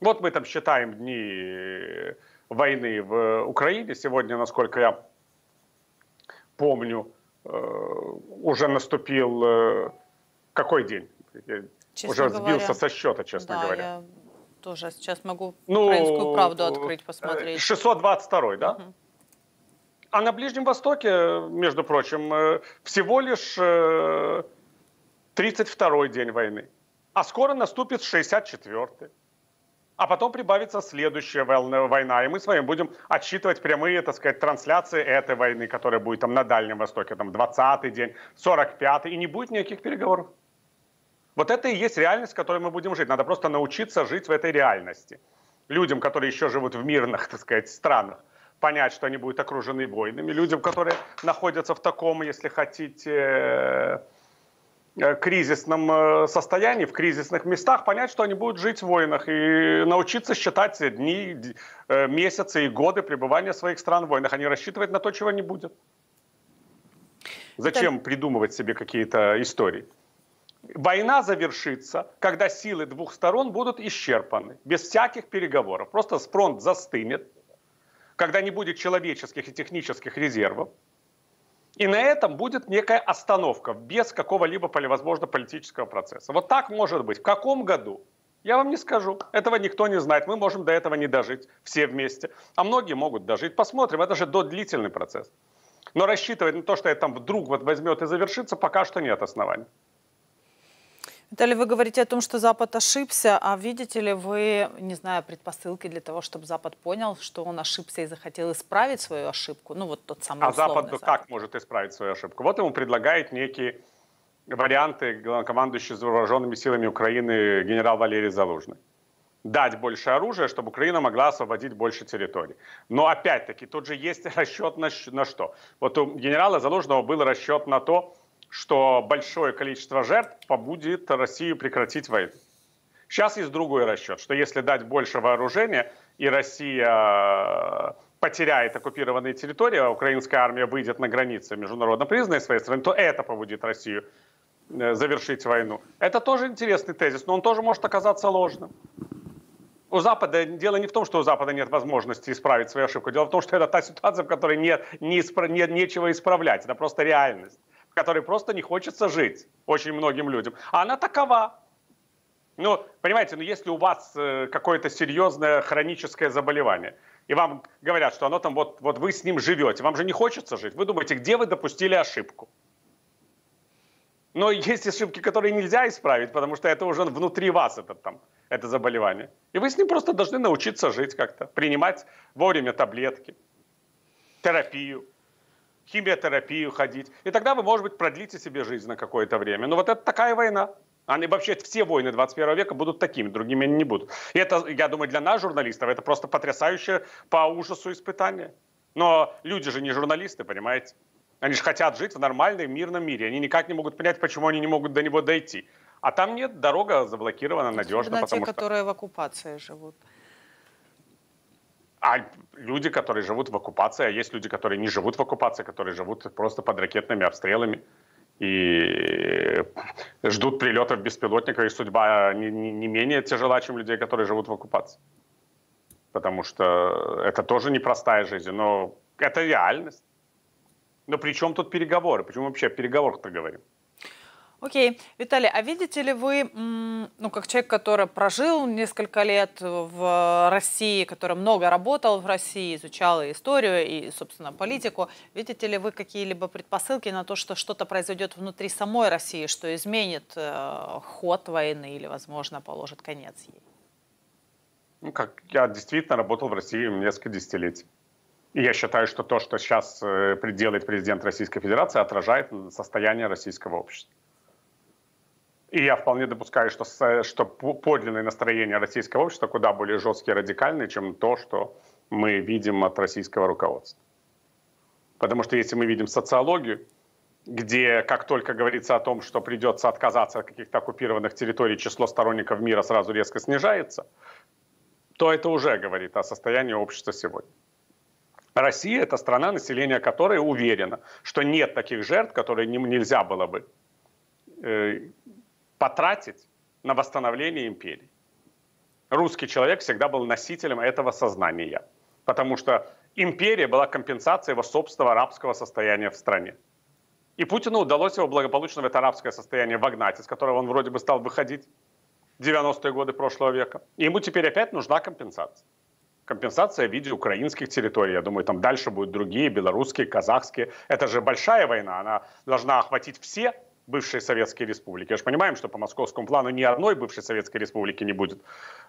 Вот мы там считаем дни войны в Украине. Сегодня, насколько я помню, уже наступил какой день? Я уже сбился со счета, честно говоря. Я тоже сейчас могу «Украинскую правду» открыть, посмотреть. 622-й, да? Угу. А на Ближнем Востоке, между прочим, всего лишь 32-й день войны. А скоро наступит 64-й. А потом прибавится следующая война, и мы с вами будем отсчитывать прямые, так сказать, трансляции этой войны, которая будет там на Дальнем Востоке, там 20-й день, 45-й, и не будет никаких переговоров. Вот это и есть реальность, в которой мы будем жить. Надо просто научиться жить в этой реальности. Людям, которые еще живут в мирных, так сказать, странах, понять, что они будут окружены войнами. Людям, которые находятся в таком, если хотите, кризисном состоянии, в кризисных местах, понять, что они будут жить в войнах и научиться считать дни, месяцы и годы пребывания своих стран в войнах, а не рассчитывать на то, чего не будет. Зачем придумывать себе какие-то истории? Война завершится, когда силы двух сторон будут исчерпаны, без всяких переговоров. Просто фронт застынет, когда не будет человеческих и технических резервов. И на этом будет некая остановка, без какого-либо, возможно, политического процесса. Вот так может быть. В каком году? Я вам не скажу. Этого никто не знает. Мы можем до этого не дожить, все вместе. А многие могут дожить. Посмотрим. Это же додлительный процесс. Но рассчитывать на то, что это там вдруг вот возьмет и завершится, пока что нет оснований. Виталий, вы говорите о том, что Запад ошибся, а видите ли вы, не знаю, предпосылки для того, чтобы Запад понял, что он ошибся и захотел исправить свою ошибку? Ну, вот тот самый условный Запад. А Запад как может исправить свою ошибку? Вот ему предлагает некие варианты главнокомандующий вооруженными силами Украины генерал Валерий Залужный. Дать больше оружия, чтобы Украина могла освободить больше территорий. Но опять-таки, тут же есть расчет на что? Вот у генерала Залужного был расчет на то, что большое количество жертв побудит Россию прекратить войну. Сейчас есть другой расчет, что если дать больше вооружения, и Россия потеряет оккупированные территории, а украинская армия выйдет на границы международно признанной своей страны, то это побудит Россию завершить войну. Это тоже интересный тезис, но он тоже может оказаться ложным. У Запада дело не в том, что у Запада нет возможности исправить свою ошибку. Дело в том, что это та ситуация, в которой нечего исправлять. Это просто реальность, которой просто не хочется жить очень многим людям. А она такова. Ну, понимаете, ну, если у вас какое-то серьезное хроническое заболевание, и вам говорят, что оно там, вот вы с ним живете, вам же не хочется жить. Вы думаете, где вы допустили ошибку? Но есть ошибки, которые нельзя исправить, потому что это уже внутри вас, это заболевание. И вы с ним просто должны научиться жить как-то, принимать вовремя таблетки, терапию, химиотерапию ходить. И тогда вы, может быть, продлите себе жизнь на какое-то время. Но вот это такая война. Они вообще все войны 21 века будут такими, другими они не будут. И это, я думаю, для нас, журналистов, это просто потрясающее по ужасу испытание. Но люди же не журналисты, понимаете? Они же хотят жить в нормальном мирном мире. Они никак не могут понять, почему они не могут до него дойти. А там нет, дорога заблокирована надежно. Потому те, которые в оккупации живут. А люди, которые живут в оккупации, а есть люди, которые не живут в оккупации, которые живут просто под ракетными обстрелами и ждут прилетов беспилотников, и судьба не менее тяжела, чем людей, которые живут в оккупации. Потому что это тоже непростая жизнь, но это реальность. Но при чем тут переговоры? Почему вообще о переговорах-то говорим? Окей. Виталий, а видите ли вы, ну, как человек, который прожил несколько лет в России, который много работал в России, изучал и историю, и, собственно, политику, видите ли вы какие-либо предпосылки на то, что что-то произойдет внутри самой России, что изменит ход войны или, возможно, положит конец ей? Ну, как я действительно работал в России несколько десятилетий. И я считаю, что то, что сейчас делает президент Российской Федерации, отражает состояние российского общества. И я вполне допускаю, что подлинное настроение российского общества куда более жесткие и радикальные, чем то, что мы видим от российского руководства. Потому что если мы видим социологию, где как только говорится о том, что придется отказаться от каких-то оккупированных территорий, число сторонников мира сразу резко снижается, то это уже говорит о состоянии общества сегодня. Россия – это страна, население которой уверено, что нет таких жертв, которые нельзя было бы потратить на восстановление империи. Русский человек всегда был носителем этого сознания, потому что империя была компенсацией его собственного арабского состояния в стране. И Путину удалось его благополучно в это арабское состояние вогнать, из которого он вроде бы стал выходить в 90-е годы прошлого века. И ему теперь опять нужна компенсация. Компенсация в виде украинских территорий. Я думаю, там дальше будут другие, белорусские, казахские. Это же большая война, она должна охватить все бывшие советские республики. Мы же понимаем, что по московскому плану ни одной бывшей советской республики не будет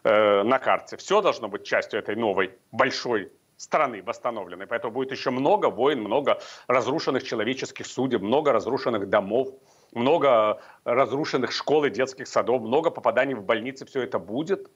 на карте. Все должно быть частью этой новой большой страны, восстановленной. Поэтому будет еще много войн, много разрушенных человеческих судеб, много разрушенных домов, много разрушенных школ и детских садов, много попаданий в больницы. Все это будет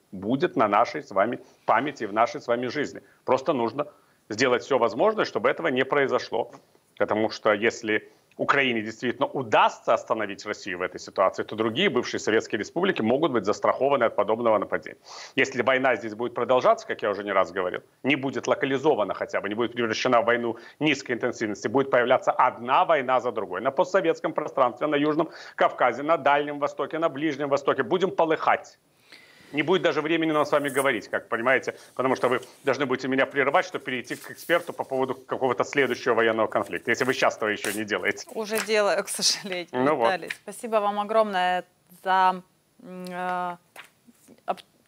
на нашей с вами памяти, в нашей с вами жизни. Просто нужно сделать все возможное, чтобы этого не произошло. Потому что если Украине действительно удастся остановить Россию в этой ситуации, то другие бывшие советские республики могут быть застрахованы от подобного нападения. Если война здесь будет продолжаться, как я уже не раз говорил, не будет локализована хотя бы, не будет превращена в войну низкой интенсивности, будет появляться одна война за другой. На постсоветском пространстве, на Южном Кавказе, на Дальнем Востоке, на Ближнем Востоке будем полыхать. Не будет даже времени нам с вами говорить, как понимаете, потому что вы должны будете меня прерывать, чтобы перейти к эксперту по поводу какого-то следующего военного конфликта, если вы сейчас этого еще не делаете. Уже делаю, к сожалению. Ну вот. Спасибо вам огромное за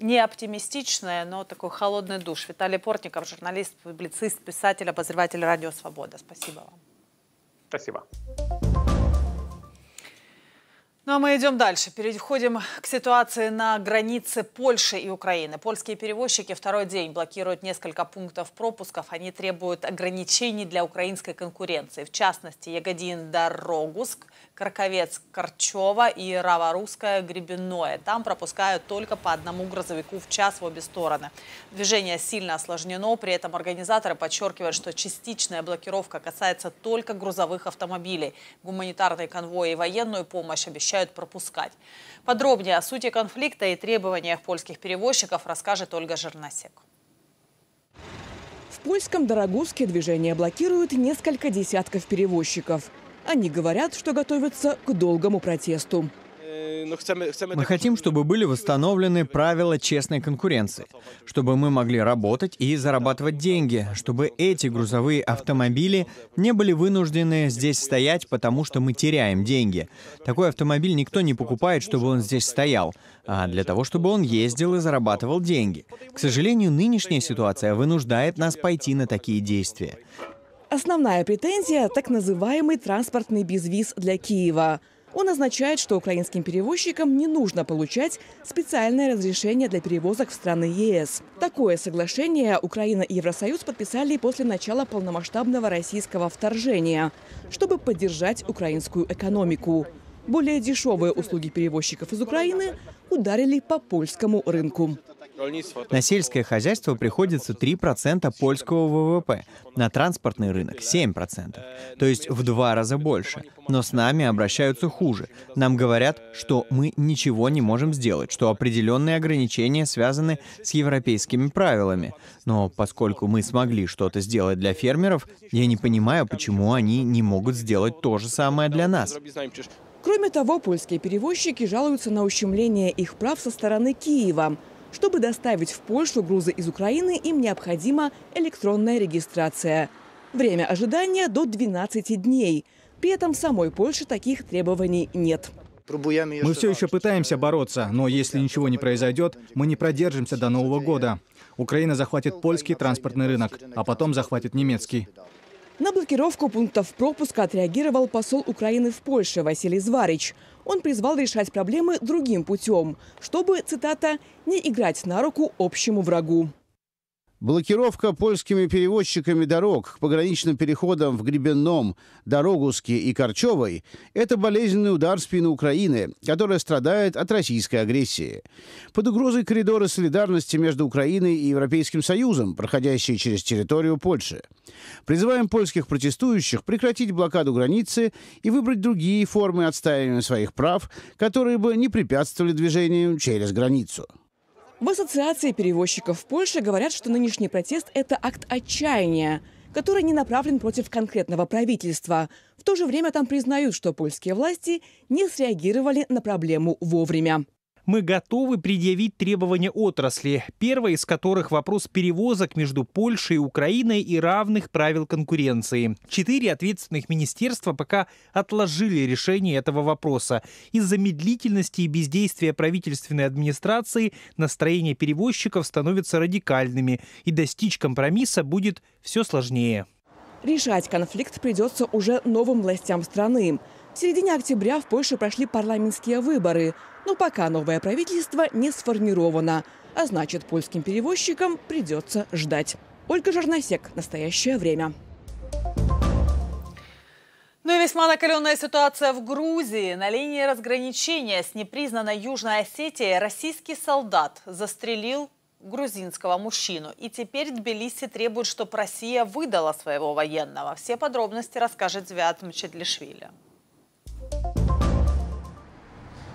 не оптимистичное, но такой холодный душ. Виталий Портников, журналист, публицист, писатель, обозреватель «Радио Свобода». Спасибо вам. Спасибо. Ну а мы идем дальше. Переходим к ситуации на границе Польши и Украины. Польские перевозчики второй день блокируют несколько пунктов пропусков. Они требуют ограничений для украинской конкуренции. В частности, Ягодин-Дорогуск, Краковец-Корчево и Раворусское-Гребенное. Там пропускают только по одному грузовику в час в обе стороны. Движение сильно осложнено. При этом организаторы подчеркивают, что частичная блокировка касается только грузовых автомобилей. Гуманитарные конвои и военную помощь обещают пропускать. Подробнее о сути конфликта и требованиях польских перевозчиков расскажет Ольга Жернасек. В польском Дорогуске движение блокируют несколько десятков перевозчиков. Они говорят, что готовятся к долгому протесту. Мы хотим, чтобы были восстановлены правила честной конкуренции, чтобы мы могли работать и зарабатывать деньги, чтобы эти грузовые автомобили не были вынуждены здесь стоять, потому что мы теряем деньги. Такой автомобиль никто не покупает, чтобы он здесь стоял, а для того, чтобы он ездил и зарабатывал деньги. К сожалению, нынешняя ситуация вынуждает нас пойти на такие действия. Основная претензия – так называемый транспортный безвиз для Киева. Он означает, что украинским перевозчикам не нужно получать специальное разрешение для перевозок в страны ЕС. Такое соглашение Украина и Евросоюз подписали после начала полномасштабного российского вторжения, чтобы поддержать украинскую экономику. Более дешевые услуги перевозчиков из Украины ударили по польскому рынку. На сельское хозяйство приходится 3% польского ВВП, на транспортный рынок 7%, то есть в 2 раза больше. Но с нами обращаются хуже. Нам говорят, что мы ничего не можем сделать, что определенные ограничения связаны с европейскими правилами. Но поскольку мы смогли что-то сделать для фермеров, я не понимаю, почему они не могут сделать то же самое для нас. Кроме того, польские перевозчики жалуются на ущемление их прав со стороны Киева. Чтобы доставить в Польшу грузы из Украины, им необходима электронная регистрация. Время ожидания до 12 дней. При этом в самой Польше таких требований нет. Мы все еще пытаемся бороться, но если ничего не произойдет, мы не продержимся до Нового года. Украина захватит польский транспортный рынок, а потом захватит немецкий. На блокировку пунктов пропуска отреагировал посол Украины в Польше Василий Зварич. Он призвал решать проблемы другим путем, чтобы, цитата, «не играть на руку общему врагу». Блокировка польскими перевозчиками дорог к пограничным переходам в Гребенном, Дорогуске и Корчевой – это болезненный удар в спину Украины, которая страдает от российской агрессии. Под угрозой коридора солидарности между Украиной и Европейским Союзом, проходящие через территорию Польши. Призываем польских протестующих прекратить блокаду границы и выбрать другие формы отстаивания своих прав, которые бы не препятствовали движению через границу. В Ассоциации перевозчиков Польши говорят, что нынешний протест – это акт отчаяния, который не направлен против конкретного правительства. В то же время там признают, что польские власти не среагировали на проблему вовремя. Мы готовы предъявить требования отрасли, первое из которых вопрос перевозок между Польшей и Украиной и равных правил конкуренции. 4 ответственных министерства пока отложили решение этого вопроса. Из-за медлительности и бездействия правительственной администрации настроения перевозчиков становятся радикальными, и достичь компромисса будет все сложнее. Решать конфликт придется уже новым властям страны. В середине октября в Польше прошли парламентские выборы, но пока новое правительство не сформировано, а значит, польским перевозчикам придется ждать. Ольга Жарнасек, «Настоящее время». Ну и весьма накаленная ситуация в Грузии. На линии разграничения с непризнанной Южной Осетией российский солдат застрелил грузинского мужчину. И теперь Тбилиси требует, чтобы Россия выдала своего военного. Все подробности расскажет Звят Мчедлишвили.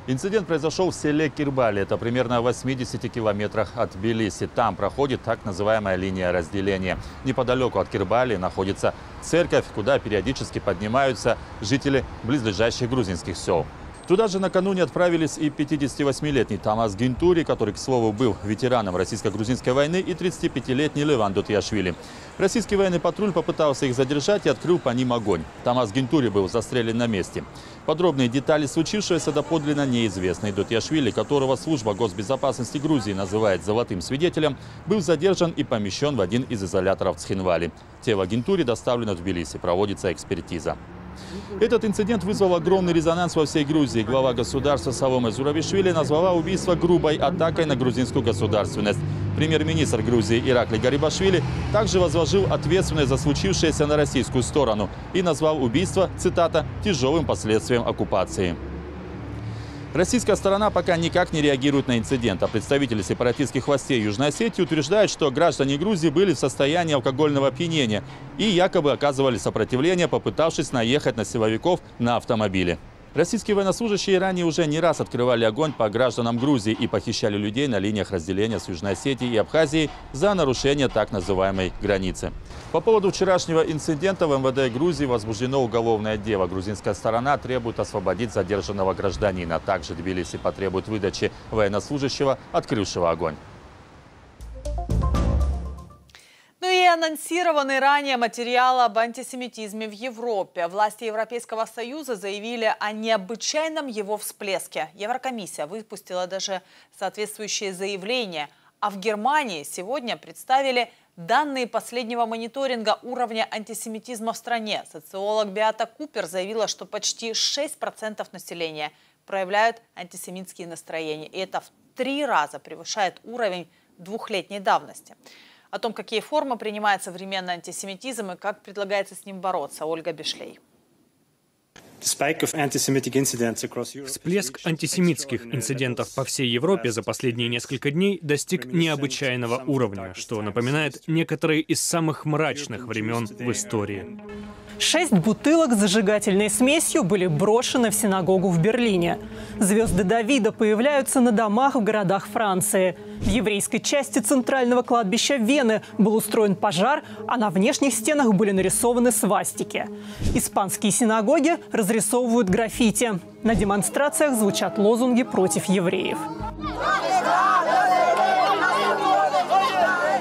Инцидент произошел в селе Кирбали. Это примерно в 80 километрах от Тбилиси. Там проходит так называемая линия разделения. Неподалеку от Кирбали находится церковь, куда периодически поднимаются жители близлежащих грузинских сел. Туда же накануне отправились и 58-летний Тамаз Гинтури, который, к слову, был ветераном российско-грузинской войны, и 35-летний Леван Дотьяшвили. Российский военный патруль попытался их задержать и открыл по ним огонь. Тамаз Гинтури был застрелен на месте. Подробные детали случившегося доподлинно неизвестны. Дотьяшвили, которого служба госбезопасности Грузии называет золотым свидетелем, был задержан и помещен в один из изоляторов Цхинвали. Тело Гинтури доставлено в Тбилиси. Проводится экспертиза. Этот инцидент вызвал огромный резонанс во всей Грузии. Глава государства Саломе Зурабишвили назвала убийство грубой атакой на грузинскую государственность. Премьер-министр Грузии Иракли Гарибашвили также возложил ответственность за случившееся на российскую сторону и назвал убийство, цитата, «тяжелым последствием оккупации». Российская сторона пока никак не реагирует на инцидент, а представители сепаратистских властей Южной Осетии утверждают, что граждане Грузии были в состоянии алкогольного опьянения и якобы оказывали сопротивление, попытавшись наехать на силовиков на автомобиле. Российские военнослужащие ранее уже не раз открывали огонь по гражданам Грузии и похищали людей на линиях разделения с Южной Осетией и Абхазией за нарушение так называемой границы. По поводу вчерашнего инцидента в МВД Грузии возбуждено уголовное дело. Грузинская сторона требует освободить задержанного гражданина. Также Тбилиси потребует выдачи военнослужащего, открывшего огонь. Ну и анонсированный ранее материал об антисемитизме в Европе. Власти Европейского Союза заявили о необычайном его всплеске. Еврокомиссия выпустила даже соответствующие заявления. А в Германии сегодня представили данные последнего мониторинга уровня антисемитизма в стране. Социолог Беата Купер заявила, что почти 6% населения проявляют антисемитские настроения. И это в 3 раза превышает уровень 2-летней давности. О том, какие формы принимает современный антисемитизм и как предлагается с ним бороться, Ольга Бешлей. Всплеск антисемитских инцидентов по всей Европе за последние несколько дней достиг необычайного уровня, что напоминает некоторые из самых мрачных времен в истории. 6 бутылок с зажигательной смесью были брошены в синагогу в Берлине. Звезды Давида появляются на домах в городах Франции. В еврейской части центрального кладбища Вены был устроен пожар, а на внешних стенах были нарисованы свастики. Испанские синагоги разрисовывают граффити. На демонстрациях звучат лозунги против евреев.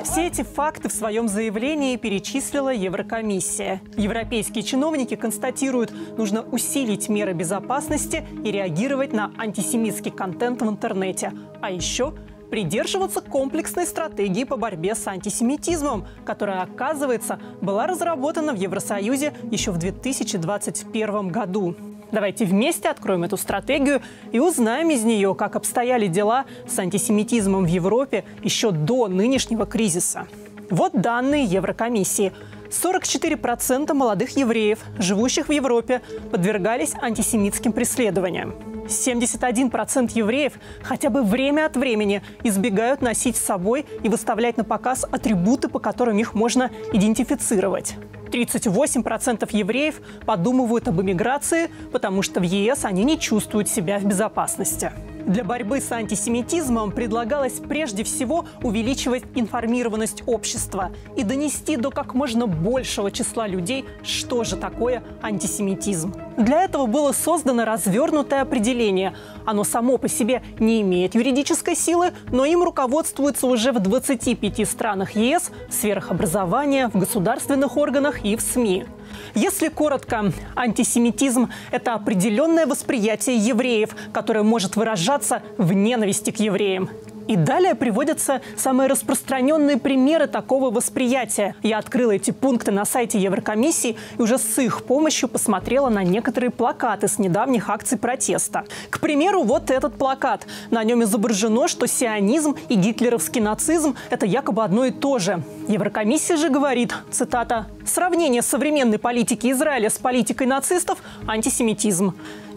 Все эти факты в своем заявлении перечислила Еврокомиссия. Европейские чиновники констатируют, нужно усилить меры безопасности и реагировать на антисемитский контент в интернете. А еще придерживаться комплексной стратегии по борьбе с антисемитизмом, которая, оказывается, была разработана в Евросоюзе еще в 2021 году. Давайте вместе откроем эту стратегию и узнаем из нее, как обстояли дела с антисемитизмом в Европе еще до нынешнего кризиса. Вот данные Еврокомиссии. 44% молодых евреев, живущих в Европе, подвергались антисемитским преследованиям. 71% евреев хотя бы время от времени избегают носить с собой и выставлять на показ атрибуты, по которым их можно идентифицировать. 38% евреев подумывают об эмиграции, потому что в ЕС они не чувствуют себя в безопасности. Для борьбы с антисемитизмом предлагалось прежде всего увеличивать информированность общества и донести до как можно большего числа людей, что же такое антисемитизм. Для этого было создано развернутое определение. Оно само по себе не имеет юридической силы, но им руководствуется уже в 25 странах ЕС, в сферах образования, в государственных органах и в СМИ. Если коротко, антисемитизм – это определенное восприятие евреев, которое может выражаться в ненависти к евреям. И далее приводятся самые распространенные примеры такого восприятия. Я открыла эти пункты на сайте Еврокомиссии и уже с их помощью посмотрела на некоторые плакаты с недавних акций протеста. К примеру, вот этот плакат. На нем изображено, что сионизм и гитлеровский нацизм – это якобы одно и то же. Еврокомиссия же говорит, цитата, «Сравнение современной политики Израиля с политикой нацистов – антисемитизм».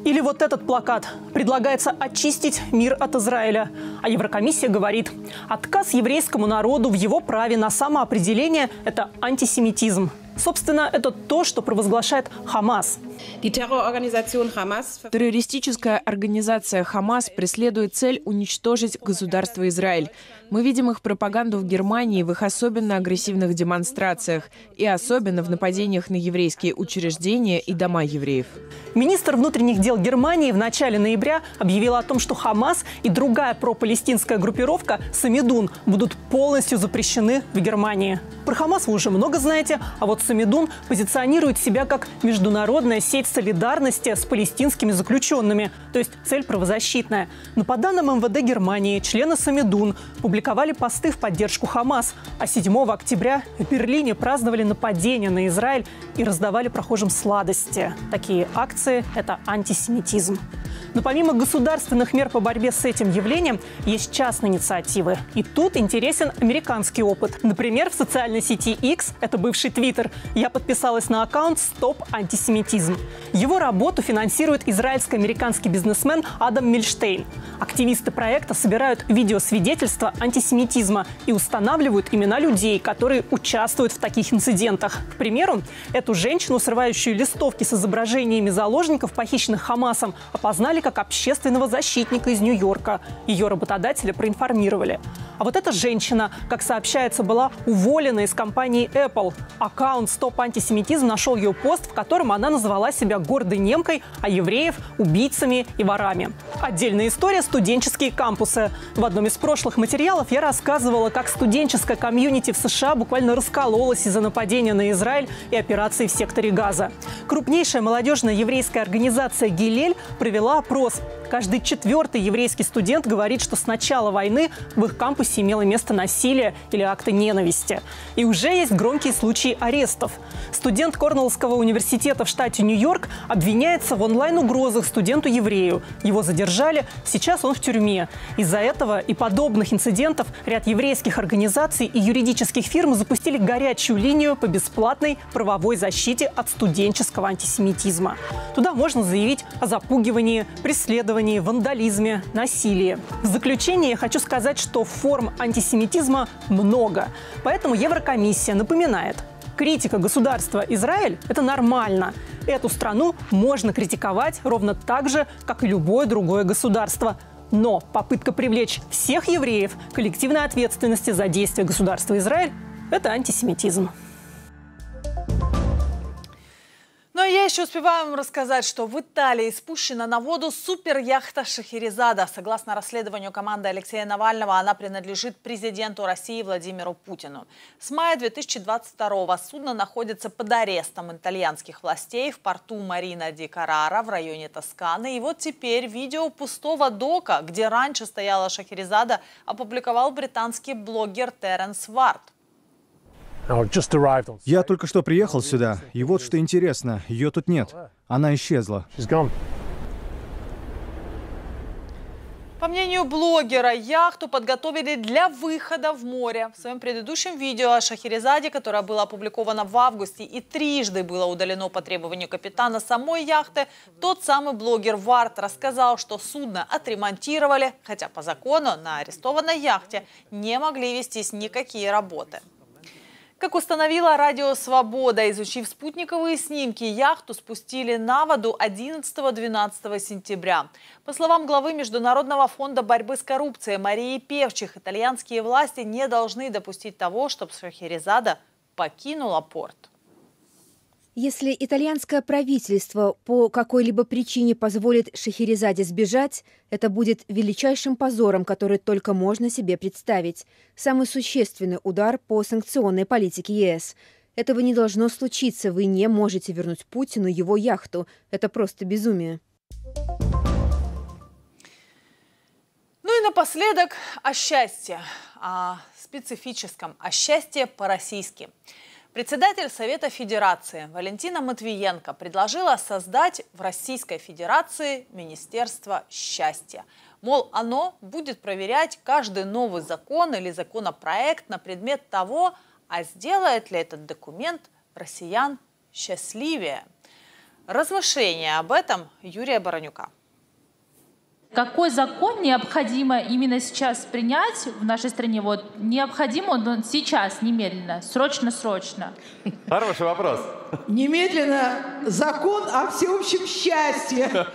Или вот этот плакат. Предлагается очистить мир от Израиля. А Еврокомиссия говорит, отказ еврейскому народу в его праве на самоопределение – это антисемитизм. Собственно, это то, что провозглашает Хамас. Террористическая организация «Хамас» преследует цель уничтожить государство Израиль. Мы видим их пропаганду в Германии в их особенно агрессивных демонстрациях и особенно в нападениях на еврейские учреждения и дома евреев. Министр внутренних дел Германии в начале ноября объявил о том, что «Хамас» и другая пропалестинская группировка «Самидун» будут полностью запрещены в Германии. Про «Хамас» вы уже много знаете, а вот «Самидун» позиционирует себя как международная сеть солидарности с палестинскими заключенными, то есть цель правозащитная. Но по данным МВД Германии, члены «Самидун» публиковали посты в поддержку «Хамас», а 7 октября в Берлине праздновали нападение на Израиль и раздавали прохожим сладости. Такие акции – это антисемитизм. Но помимо государственных мер по борьбе с этим явлением, есть частные инициативы. И тут интересен американский опыт. Например, в социальной сети X, это бывший Twitter, я подписалась на аккаунт «Стоп антисемитизм». Его работу финансирует израильско-американский бизнесмен Адам Мильштейн. Активисты проекта собирают видеосвидетельства антисемитизма и устанавливают имена людей, которые участвуют в таких инцидентах. К примеру, эту женщину, срывающую листовки с изображениями заложников, похищенных Хамасом, опознали как общественного защитника из Нью-Йорка. Ее работодателя проинформировали. А вот эта женщина, как сообщается, была уволена из компании Apple. Аккаунт «Стоп антисемитизм» нашел ее пост, в котором она назвала себя гордой немкой, а евреев – убийцами и ворами. Отдельная история – студенческие кампусы. В одном из прошлых материалов я рассказывала, как студенческая комьюнити в США буквально раскололась из-за нападения на Израиль и операции в секторе Газа. Крупнейшая молодежная еврейская организация «Гилель» провела опрос. Каждый четвертый еврейский студент говорит, что с начала войны в их кампусе имело место насилие или акты ненависти. И уже есть громкие случаи арестов. Студент Корнеллского университета в штате Нью-Йорк обвиняется в онлайн-угрозах студенту-еврею. Его задержали, сейчас он в тюрьме. Из-за этого и подобных инцидентов ряд еврейских организаций и юридических фирм запустили горячую линию по бесплатной правовой защите от студенческого антисемитизма. Туда можно заявить о запугивании, преследовании, вандализме, насилии. В заключение я хочу сказать, что форм антисемитизма много. Поэтому Еврокомиссия напоминает, критика государства Израиль – это нормально. Эту страну можно критиковать ровно так же, как и любое другое государство. Но попытка привлечь всех евреев к коллективной ответственности за действия государства Израиль – это антисемитизм. Но я еще успеваю вам рассказать, что в Италии спущена на воду суперяхта «Шахерезада». Согласно расследованию команды Алексея Навального, она принадлежит президенту России Владимиру Путину. С мая 2022-го судно находится под арестом итальянских властей в порту Марина ди Карара в районе Тосканы. И вот теперь видео пустого дока, где раньше стояла «Шахерезада», опубликовал британский блогер Теренс Вард. Я только что приехал сюда, и вот что интересно, ее тут нет. Она исчезла. По мнению блогера, яхту подготовили для выхода в море. В своем предыдущем видео о «Шахерезаде», которое было опубликовано в августе и трижды было удалено по требованию капитана самой яхты, тот самый блогер Вард рассказал, что судно отремонтировали, хотя по закону на арестованной яхте не могли вестись никакие работы. Как установила Радио Свобода, изучив спутниковые снимки, яхту спустили на воду 11-12 сентября. По словам главы Международного фонда борьбы с коррупцией Марии Певчих, итальянские власти не должны допустить того, чтобы «Шахерезада» покинула порт. Если итальянское правительство по какой-либо причине позволит «Шахерезаде» сбежать, это будет величайшим позором, который только можно себе представить. Самый существенный удар по санкционной политике ЕС. Этого не должно случиться. Вы не можете вернуть Путину его яхту. Это просто безумие. напоследок о счастье, о специфическом, о счастье по-российски. Председатель Совета Федерации Валентина Матвиенко предложила создать в Российской Федерации Министерство счастья. Мол, оно будет проверять каждый новый закон или законопроект на предмет того, а сделает ли этот документ россиян счастливее. Размышления об этом Юрия Баранюка. Какой закон необходимо именно сейчас принять в нашей стране? Вот необходимо он сейчас, немедленно, срочно-срочно. Хороший вопрос. Немедленно закон о всеобщем счастье.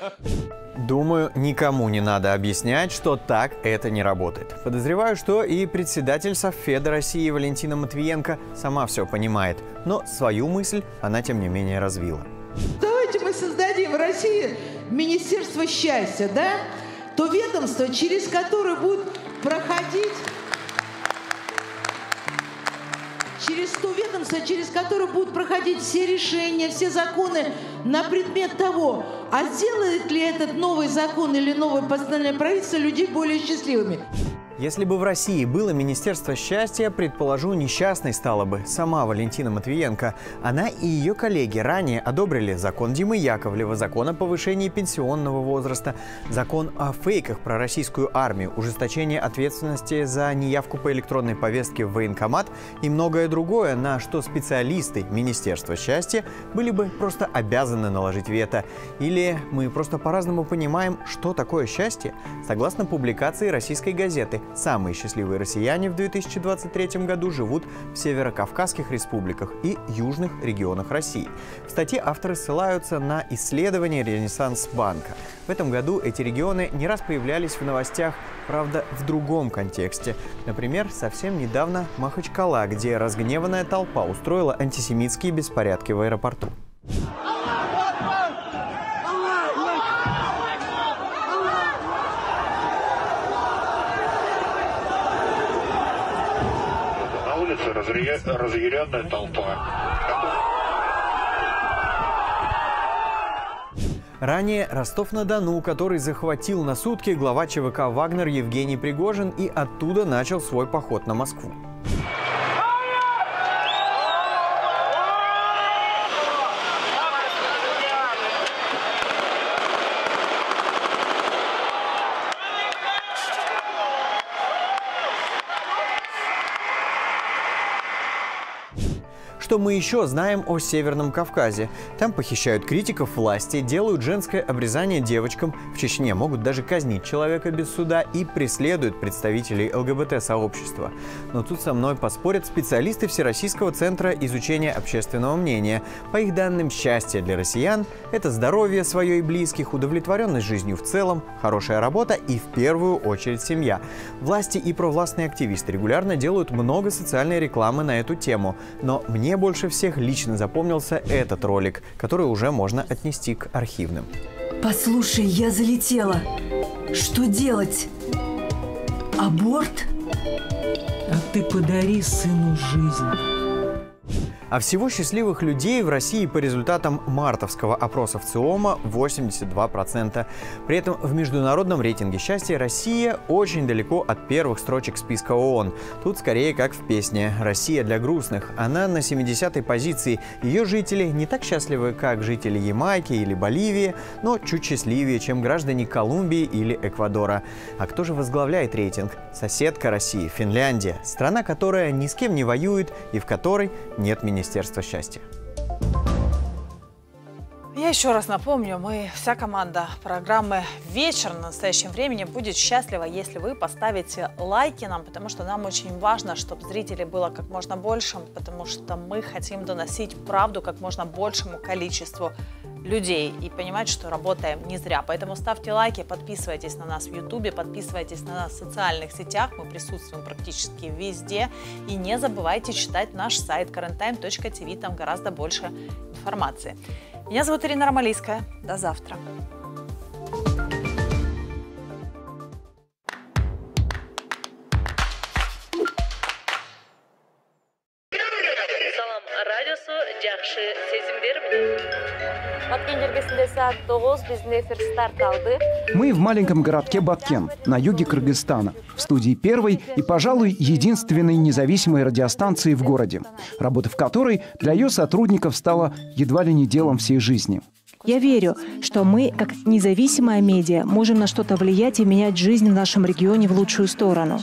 Думаю, никому не надо объяснять, что так это не работает. Подозреваю, что и председатель Совфеда России Валентина Матвиенко сама все понимает. Но свою мысль она, тем не менее, развила. Давайте мы создадим в России Министерство счастья, да? То ведомство, через которое будет проходить, все решения, все законы на предмет того, а сделает ли этот новый закон или новое постановление правительства людей более счастливыми. Если бы в России было Министерство счастья, предположу, несчастной стала бы сама Валентина Матвиенко. Она и ее коллеги ранее одобрили закон Димы Яковлева, закон о повышении пенсионного возраста, закон о фейках про российскую армию, ужесточение ответственности за неявку по электронной повестке в военкомат и многое другое, на что специалисты Министерства счастья были бы просто обязаны наложить вето. Или мы просто по-разному понимаем, что такое счастье. Согласно публикации российской газеты, самые счастливые россияне в 2023 году живут в северокавказских республиках и южных регионах России. В статье авторы ссылаются на исследование Ренессанс-банка. В этом году эти регионы не раз появлялись в новостях, правда, в другом контексте. Например, совсем недавно Махачкала, где разгневанная толпа устроила антисемитские беспорядки в аэропорту. Разъяренная толпа. Ранее Ростов-на-Дону, который захватил на сутки глава ЧВК «Вагнер» Евгений Пригожин и оттуда начал свой поход на Москву. Что мы еще знаем о Северном Кавказе? Там похищают критиков власти, делают женское обрезание девочкам, в Чечне могут даже казнить человека без суда и преследуют представителей ЛГБТ-сообщества. Но тут со мной поспорят специалисты Всероссийского центра изучения общественного мнения. По их данным, счастье для россиян – это здоровье свое и близких, удовлетворенность жизнью в целом, хорошая работа и, в первую очередь, семья. Власти и провластные активисты регулярно делают много социальной рекламы на эту тему. Но мне больше всех лично запомнился этот ролик, который уже можно отнести к архивным. Послушай, я залетела. Что делать? Аборт? А ты подари сыну жизнь. А всего счастливых людей в России по результатам мартовского опроса в ЦИОМа 82%. При этом в международном рейтинге счастья Россия очень далеко от первых строчек списка ООН. Тут скорее как в песне «Россия для грустных». Она на 70-й позиции. Ее жители не так счастливы, как жители Ямайки или Боливии, но чуть счастливее, чем граждане Колумбии или Эквадора. А кто же возглавляет рейтинг? Соседка России, Финляндия. Страна, которая ни с кем не воюет и в которой нет Министерства счастья. Я еще раз напомню, вся команда программы «Вечер» на настоящем времени будет счастлива, если вы поставите лайки нам, потому что нам очень важно, чтобы зрителей было как можно больше, потому что мы хотим доносить правду как можно большему количеству людей и понимать, что работаем не зря. Поэтому ставьте лайки, подписывайтесь на нас в Ютубе, подписывайтесь на нас в социальных сетях. Мы присутствуем практически везде. И не забывайте читать наш сайт currenttime.tv, там гораздо больше информации. Меня зовут Ирина Ромалийская. До завтра. Салам радиосу, дякши сезимдер. Мы в маленьком городке Баткен, на юге Кыргызстана, в студии первой и, пожалуй, единственной независимой радиостанции в городе, работа в которой для ее сотрудников стала едва ли не делом всей жизни. Я верю, что мы, как независимая медиа, можем на что-то влиять и менять жизнь в нашем регионе в лучшую сторону.